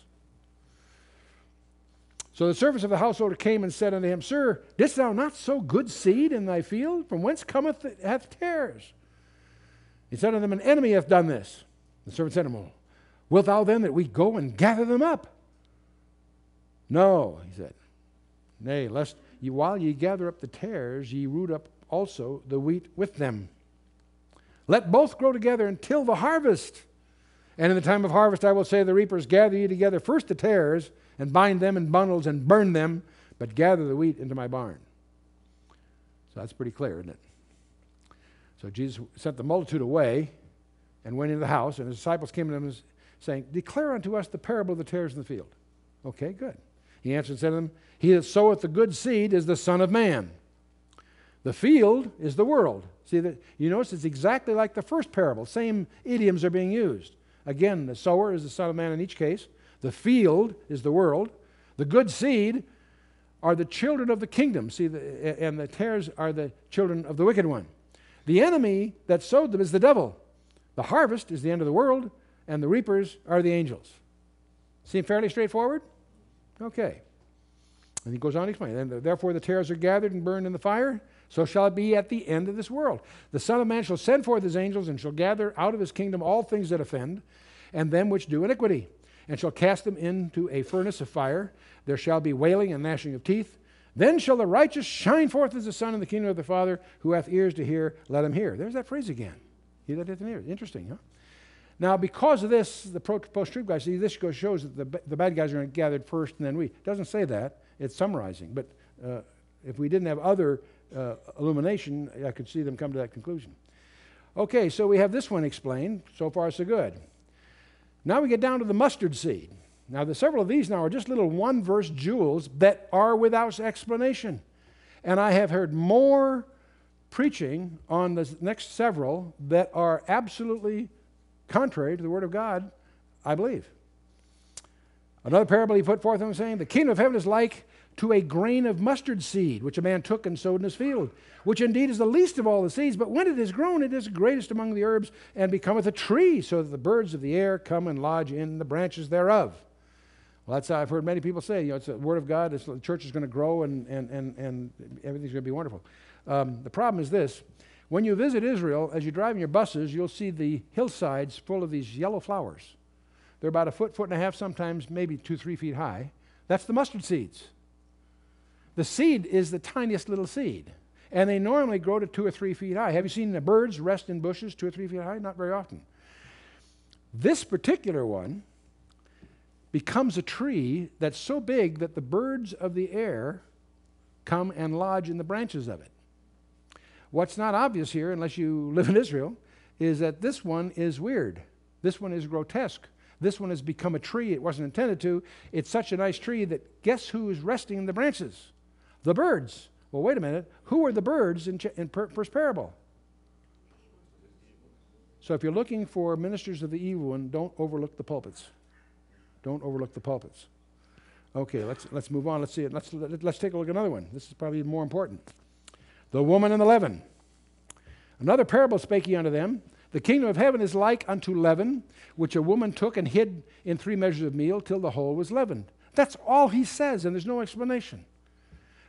So the servants of the householder came and said unto him, Sir, didst thou not sow good seed in thy field? From whence cometh it hath tares? He said unto them, An enemy hath done this. The servant said unto him, Wilt thou then that we go and gather them up? No, he said. Nay, lest while ye gather up the tares, ye root up also the wheat with them. Let both grow together until the harvest. And in the time of harvest I will say, The reapers, gather ye together first the tares, and bind them in bundles, and burn them, but gather the wheat into my barn. So that's pretty clear, isn't it? So Jesus sent the multitude away and went into the house, and his disciples came to him saying, declare unto us the parable of the tares in the field. Okay, good. He answered and said to them, he that soweth the good seed is the Son of Man. The field is the world. See, that you notice it's exactly like the first parable. Same idioms are being used. Again, the sower is the Son of Man in each case. The field is the world. The good seed are the children of the kingdom. See, and the tares are the children of the wicked one. The enemy that sowed them is the devil. The harvest is the end of the world, and the reapers are the angels. Seem fairly straightforward? Okay. And he goes on to explain. And therefore the tares are gathered and burned in the fire, so shall it be at the end of this world. The Son of Man shall send forth his angels, and shall gather out of his kingdom all things that offend, and them which do iniquity, and shall cast them into a furnace of fire. There shall be wailing and gnashing of teeth. Then shall the righteous shine forth as the sun in the kingdom of the Father. Who hath ears to hear, let him hear. There's that phrase again. He that hath an ear. Interesting, huh? Now, because of this, the post-trib guys, see, this shows that the bad guys are going to gather first and then we. It doesn't say that. It's summarizing. But if we didn't have other illumination, I could see them come to that conclusion. Okay, so we have this one explained. So far, so good. Now we get down to the mustard seed. Now, several of these now are just little one-verse jewels that are without explanation. And I have heard more preaching on the next several that are absolutely contrary to the Word of God, I believe. Another parable he put forth on saying, the kingdom of heaven is like to a grain of mustard seed, which a man took and sowed in his field, which indeed is the least of all the seeds, but when it is grown, it is greatest among the herbs, and becometh a tree, so that the birds of the air come and lodge in the branches thereof. Well, that's how I've heard many people say, you know, it's the Word of God, the church is going to grow, and everything's going to be wonderful. The problem is this. When you visit Israel, as you drive in your buses, you'll see the hillsides full of these yellow flowers. They're about a foot, foot and a half, sometimes maybe 2-3 feet high. That's the mustard seeds. The seed is the tiniest little seed, and they normally grow to 2 or 3 feet high. Have you seen the birds rest in bushes 2 or 3 feet high? Not very often. This particular one becomes a tree that's so big that the birds of the air come and lodge in the branches of it. What's not obvious here, unless you live in Israel, is that this one is weird. This one is grotesque. This one has become a tree it wasn't intended to. It's such a nice tree that guess who is resting in the branches? The birds. Well, wait a minute. Who are the birds in first parable? So if you're looking for ministers of the evil one, don't overlook the pulpits. Don't overlook the pulpits. Okay, let's move on. Let's see it. Let's take a look at another one. This is probably more important. The woman and the leaven. Another parable spake he unto them. The kingdom of heaven is like unto leaven, which a woman took and hid in 3 measures of meal till the whole was leavened. That's all he says, and there's no explanation.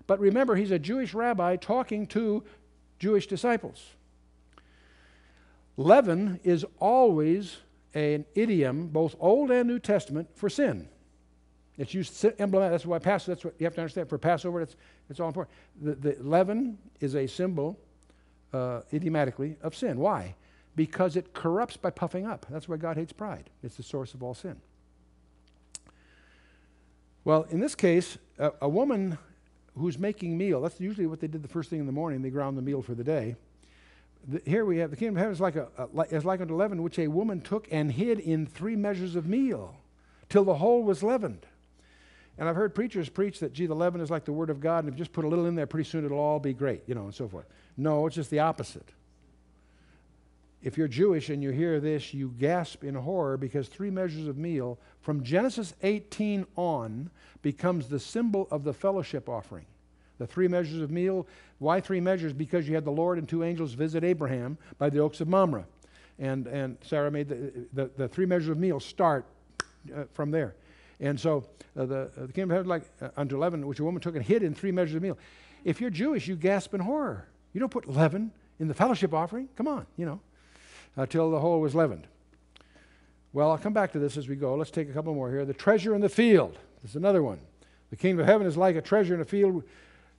But remember, he's a Jewish rabbi talking to Jewish disciples. Leaven is always an idiom, both Old and New Testament, for sin. It's used emblematic. That's why Passover. That's what you have to understand. For Passover, it's all important. The leaven is a symbol, idiomatically, of sin. Why? Because it corrupts by puffing up. That's why God hates pride. It's the source of all sin. Well, in this case, a woman who's making meal. That's usually what they did the first thing in the morning. They ground the meal for the day. Here we have the kingdom of heaven is like unto leaven, which a woman took and hid in 3 measures of meal, till the whole was leavened. And I've heard preachers preach that, gee, the leaven is like the Word of God, and if you just put a little in there, pretty soon it'll all be great, you know, and so forth. No, it's just the opposite. If you're Jewish and you hear this, you gasp in horror, because 3 measures of meal, from Genesis 18 on, becomes the symbol of the fellowship offering. The 3 measures of meal, why 3 measures? Because you had the Lord and 2 angels visit Abraham by the oaks of Mamre. And Sarah made the 3 measures of meal start from there. And so the kingdom of heaven like unto leaven, which a woman took and hid in 3 measures of meal. If you're Jewish, you gasp in horror. You don't put leaven in the fellowship offering. Come on, you know, till the whole was leavened. Well, I'll come back to this as we go. Let's take a couple more here. The treasure in the field. This is another one. The kingdom of heaven is like a treasure in a field,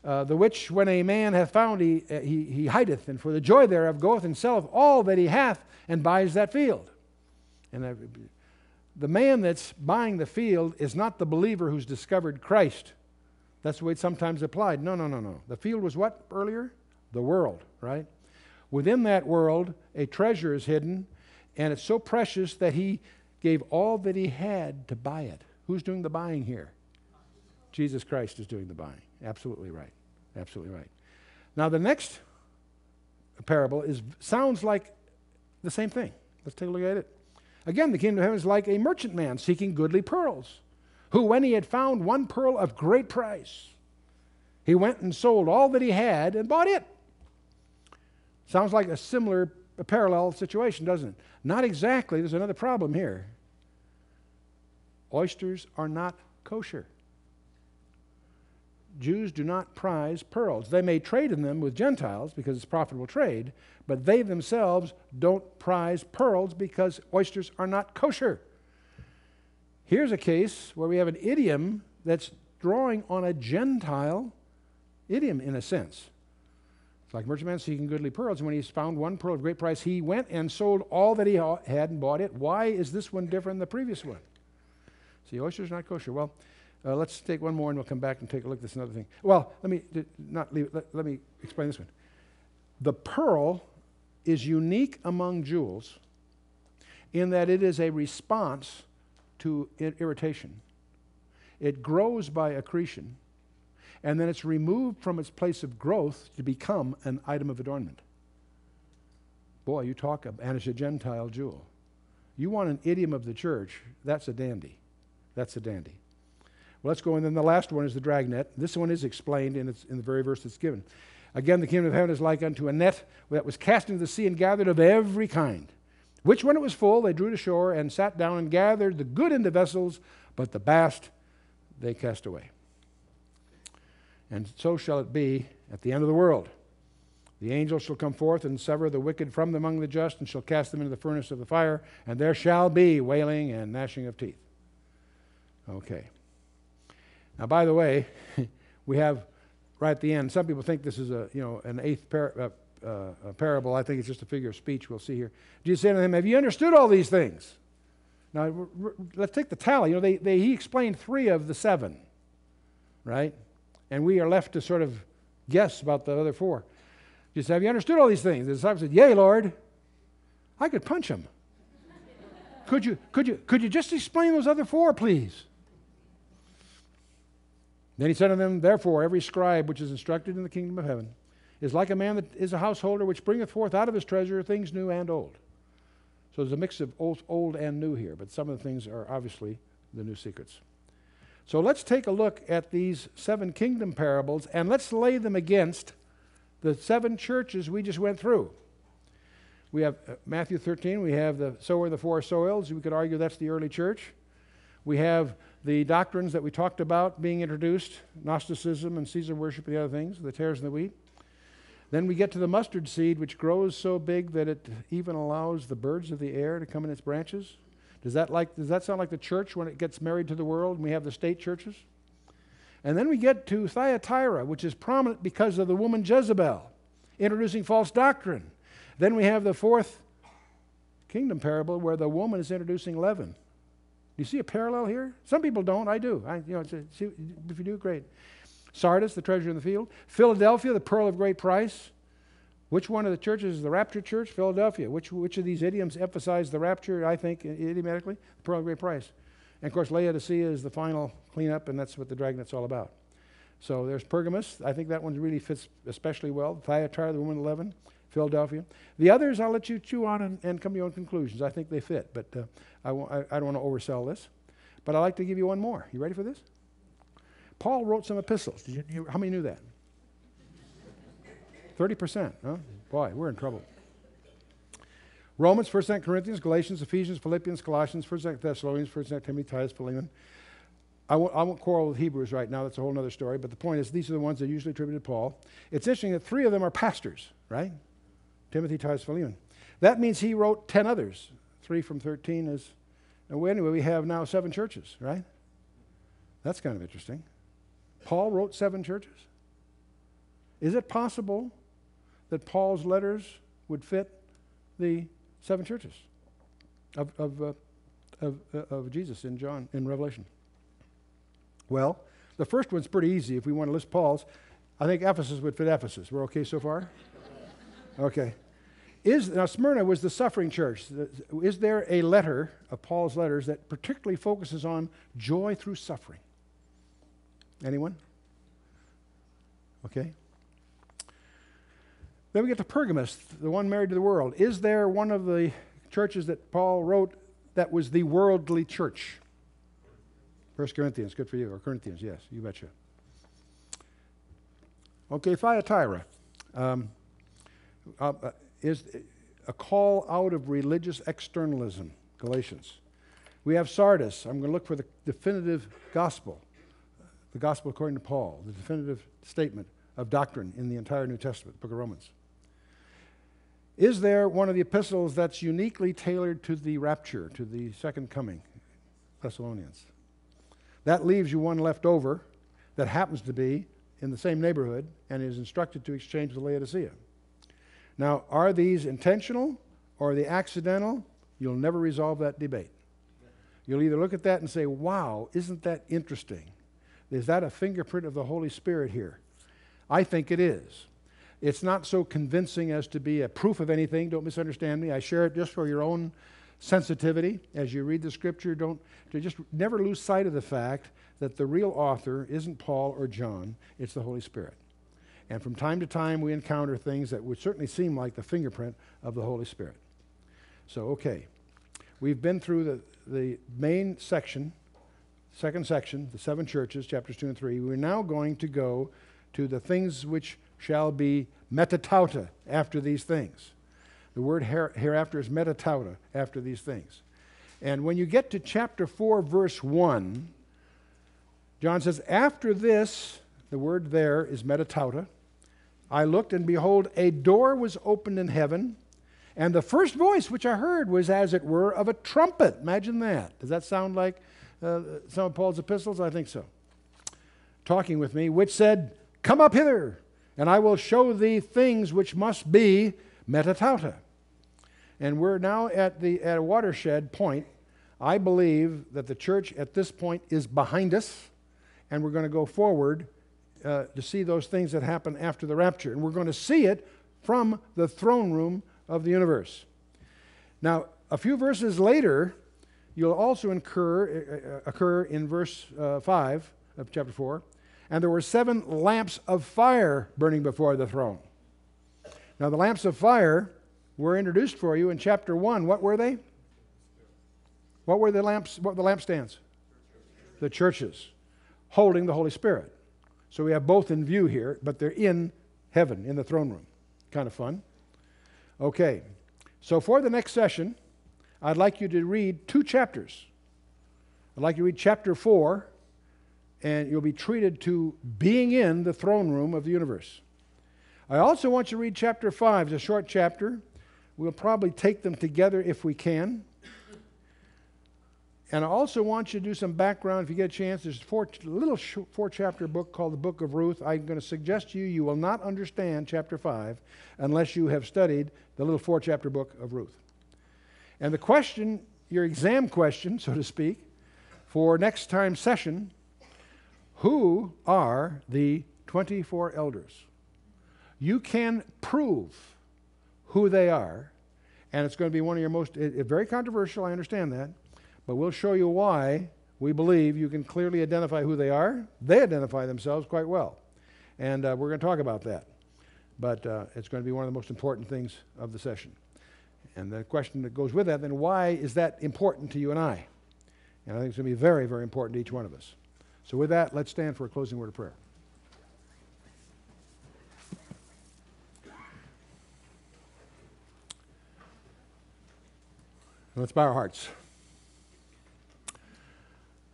the which when a man hath found, he hideth, and for the joy thereof goeth and selleth all that he hath, and buys that field. And the man that's buying the field is not the believer who's discovered Christ. That's the way it's sometimes applied. No, no, no, no. The field was what earlier? The world, right? Within that world, a treasure is hidden, and it's so precious that he gave all that he had to buy it. Who's doing the buying here? Jesus Christ is doing the buying. Absolutely right. Absolutely right. Now, the next parable sounds like the same thing. Let's take a look at it. Again, the kingdom of heaven is like a merchantman seeking goodly pearls, who, when he had found one pearl of great price, he went and sold all that he had and bought it. Sounds like a similar, a parallel situation, doesn't it? Not exactly. There's another problem here. Oysters are not kosher. Jews do not prize pearls. They may trade in them with Gentiles because it's profitable trade, but they themselves don't prize pearls because oysters are not kosher. Here's a case where we have an idiom that's drawing on a Gentile idiom in a sense. It's like merchantman seeking goodly pearls, and when he's found one pearl of great price, he went and sold all that he had and bought it. Why is this one different than the previous one? See, oysters are not kosher. Well, let's take one more and we'll come back and take a look at this another thing. Well, let me not leave it. Let me explain this one. The pearl is unique among jewels in that it is a response to irritation. It grows by accretion, and then it's removed from its place of growth to become an item of adornment. Boy, you talk about, and it's a Gentile jewel. You want an idiom of the church, that's a dandy. That's a dandy. Well, let's go, and then the last one is the dragnet. This one is explained in the very verse that's given. Again, the kingdom of heaven is like unto a net that was cast into the sea and gathered of every kind, which when it was full, they drew to shore and sat down and gathered the good into vessels, but the bast they cast away. And so shall it be at the end of the world. The angel shall come forth and sever the wicked from among the just and shall cast them into the furnace of the fire, and there shall be wailing and gnashing of teeth. Okay. Now, by the way, we have right at the end, some people think this is a, you know, an eighth parable. I think it's just a figure of speech. We'll see here. Jesus said to him, have you understood all these things? Now, let's take the tally. You know, he explained 3 of the 7, right? And we are left to sort of guess about the other 4. He said, have you understood all these things? The disciples said, yea, Lord. I could punch him. Could you just explain those other 4, please? Then he said to them, therefore, every scribe which is instructed in the kingdom of heaven is like a man that is a householder which bringeth forth out of his treasure things new and old. So there's a mix of old and new here, but some of the things are obviously the new secrets. So let's take a look at these 7 kingdom parables, and let's lay them against the 7 churches we just went through. We have Matthew 13, we have the sower, the 4 soils. We could argue that's the early church. We have the doctrines that we talked about being introduced, Gnosticism and Caesar worship and the other things, the tares and the wheat. Then we get to the mustard seed, which grows so big that it even allows the birds of the air to come in its branches. Does that sound like the church when it gets married to the world and we have the state churches? And then we get to Thyatira, which is prominent because of the woman Jezebel introducing false doctrine. Then we have the 4th kingdom parable where the woman is introducing leaven. Do you see a parallel here? Some people don't. I do. If you do, great. Sardis, the treasure in the field. Philadelphia, the pearl of great price. Which one of the churches is the rapture church? Philadelphia. Which of these idioms emphasize the rapture, I think, idiomatically? The pearl of great price. And, of course, Laodicea is the final cleanup, and that's what the dragnet's all about. So there's Pergamus. I think that one really fits especially well. Thyatira, the woman 11, Philadelphia. The others I'll let you chew on and come to your own conclusions. I think they fit, but I don't want to oversell this. But I'd like to give you one more. You ready for this? Paul wrote some epistles. How many knew that? 30%, huh? Boy, we're in trouble. Romans, 1st Corinthians, Galatians, Ephesians, Philippians, Colossians, 1st Thessalonians, 1st Timothy, Titus, Philemon. I won't quarrel with Hebrews right now. That's a whole other story. But the point is, these are the ones that are usually attributed to Paul. It's interesting that 3 of them are pastors, right? Timothy, Titus, Philemon. That means he wrote 10 others. 3 from 13 is... Anyway, we have now 7 churches, right? That's kind of interesting. Paul wrote 7 churches. Is it possible that Paul's letters would fit the 7 churches of Jesus in Revelation? Well, The first one's pretty easy if we want to list Paul's. I think Ephesus would fit Ephesus. We're okay so far? Okay. Now, Smyrna was the suffering church. Is there a letter of Paul's letters that particularly focuses on joy through suffering? Anyone? Okay. Then we get to Pergamus, the one married to the world. Is there one of the churches that Paul wrote that was the worldly church? 1 Corinthians, good for you. Or Corinthians, yes, you betcha. Okay, Thyatira. Is a call out of religious externalism, Galatians. We have Sardis. I'm going to look for the definitive gospel, the gospel according to Paul, the definitive statement of doctrine in the entire New Testament, the book of Romans. Is there one of the epistles that's uniquely tailored to the rapture, to the second coming, Thessalonians? That leaves you one left over that happens to be in the same neighborhood and is instructed to exchange with Laodicea. Now, are these intentional or are they accidental? You'll never resolve that debate. You'll either look at that and say, wow, isn't that interesting? Is that a fingerprint of the Holy Spirit here? I think it is. It's not so convincing as to be a proof of anything. Don't misunderstand me. I share it just for your own sensitivity. As you read the scripture, just never lose sight of the fact that the real author isn't Paul or John. It's the Holy Spirit. And from time to time, we encounter things that would certainly seem like the fingerprint of the Holy Spirit. So, okay. We've been through the main section, second section, the seven churches, chapters 2 and 3. We're now going to go to the things which shall be metatauta, after these things. The word hereafter is metatauta, after these things. And when you get to chapter 4, verse 1, John says, after this, the word there is metatauta, I looked, and behold, a door was opened in heaven, and the first voice which I heard was as it were of a trumpet. Imagine that. Does that sound like some of Paul's epistles? I think so. Talking with me, which said, come up hither, and I will show thee things which must be metatauta. And we're now at a watershed point. I believe that the church at this point is behind us, and we're going to go forward to see those things that happen after the rapture. And we're going to see it from the throne room of the universe. Now, a few verses later, you'll also occur in verse 5 of chapter 4, and there were 7 lamps of fire burning before the throne. Now, the lamps of fire were introduced for you in chapter 1. What were they? What were the lamps? What were the lampstands? The churches, holding the Holy Spirit. So we have both in view here, but they're in heaven, in the throne room. Kind of fun. Okay, so for the next session, I'd like you to read 2 chapters. I'd like you to read chapter 4, and you'll be treated to being in the throne room of the universe. I also want you to read chapter 5. It's a short chapter. We'll probably take them together if we can. And I also want you to do some background if you get a chance. There's a little 4-chapter book called the Book of Ruth. I'm going to suggest to you, you will not understand chapter 5 unless you have studied the little 4-chapter book of Ruth. And the question, your exam question, so to speak, for next time's session, who are the 24 elders? You can prove who they are, and it's going to be one of your most, very controversial, I understand that, but we'll show you why we believe you can clearly identify who they are. They identify themselves quite well. And we're going to talk about that. But it's going to be one of the most important things of the session. And the question that goes with that, then, why is that important to you and I? And I think it's going to be very, very important to each one of us. So with that, let's stand for a closing word of prayer. Let's bow our hearts.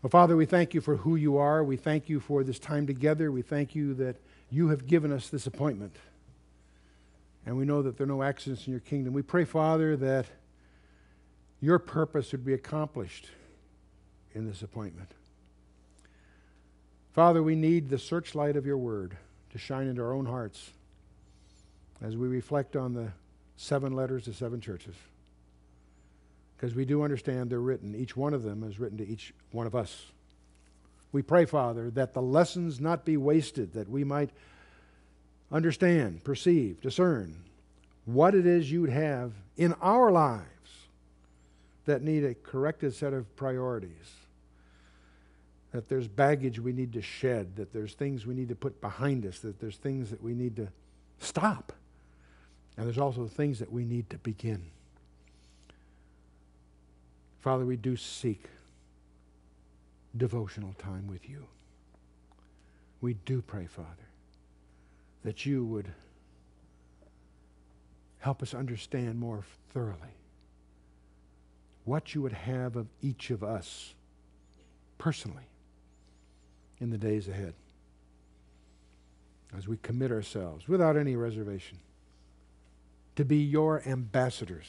Well, Father, we thank you for who you are. We thank you for this time together. We thank you that you have given us this appointment. And we know that there are no accidents in your kingdom. We pray, Father, that your purpose would be accomplished in this appointment. Father, we need the searchlight of your word to shine into our own hearts as we reflect on the 7 letters to 7 churches. Because we do understand they're written. Each one of them is written to each one of us. We pray, Father, that the lessons not be wasted, that we might understand, perceive, discern what it is you'd have in our lives that need a corrected set of priorities, that there's baggage we need to shed, that there's things we need to put behind us, that there's things that we need to stop, and there's also things that we need to begin. Father, we do seek devotional time with you. We do pray, Father, that you would help us understand more thoroughly what you would have of each of us personally in the days ahead, as we commit ourselves without any reservation to be your ambassadors,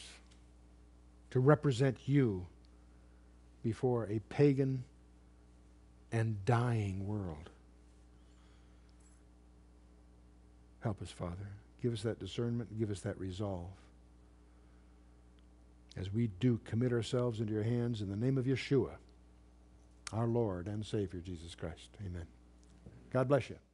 to represent you before a pagan and dying world. Help us, Father. Give us that discernment. Give us that resolve. As we do commit ourselves into your hands in the name of Yeshua, our Lord and Savior, Jesus Christ. Amen. God bless you.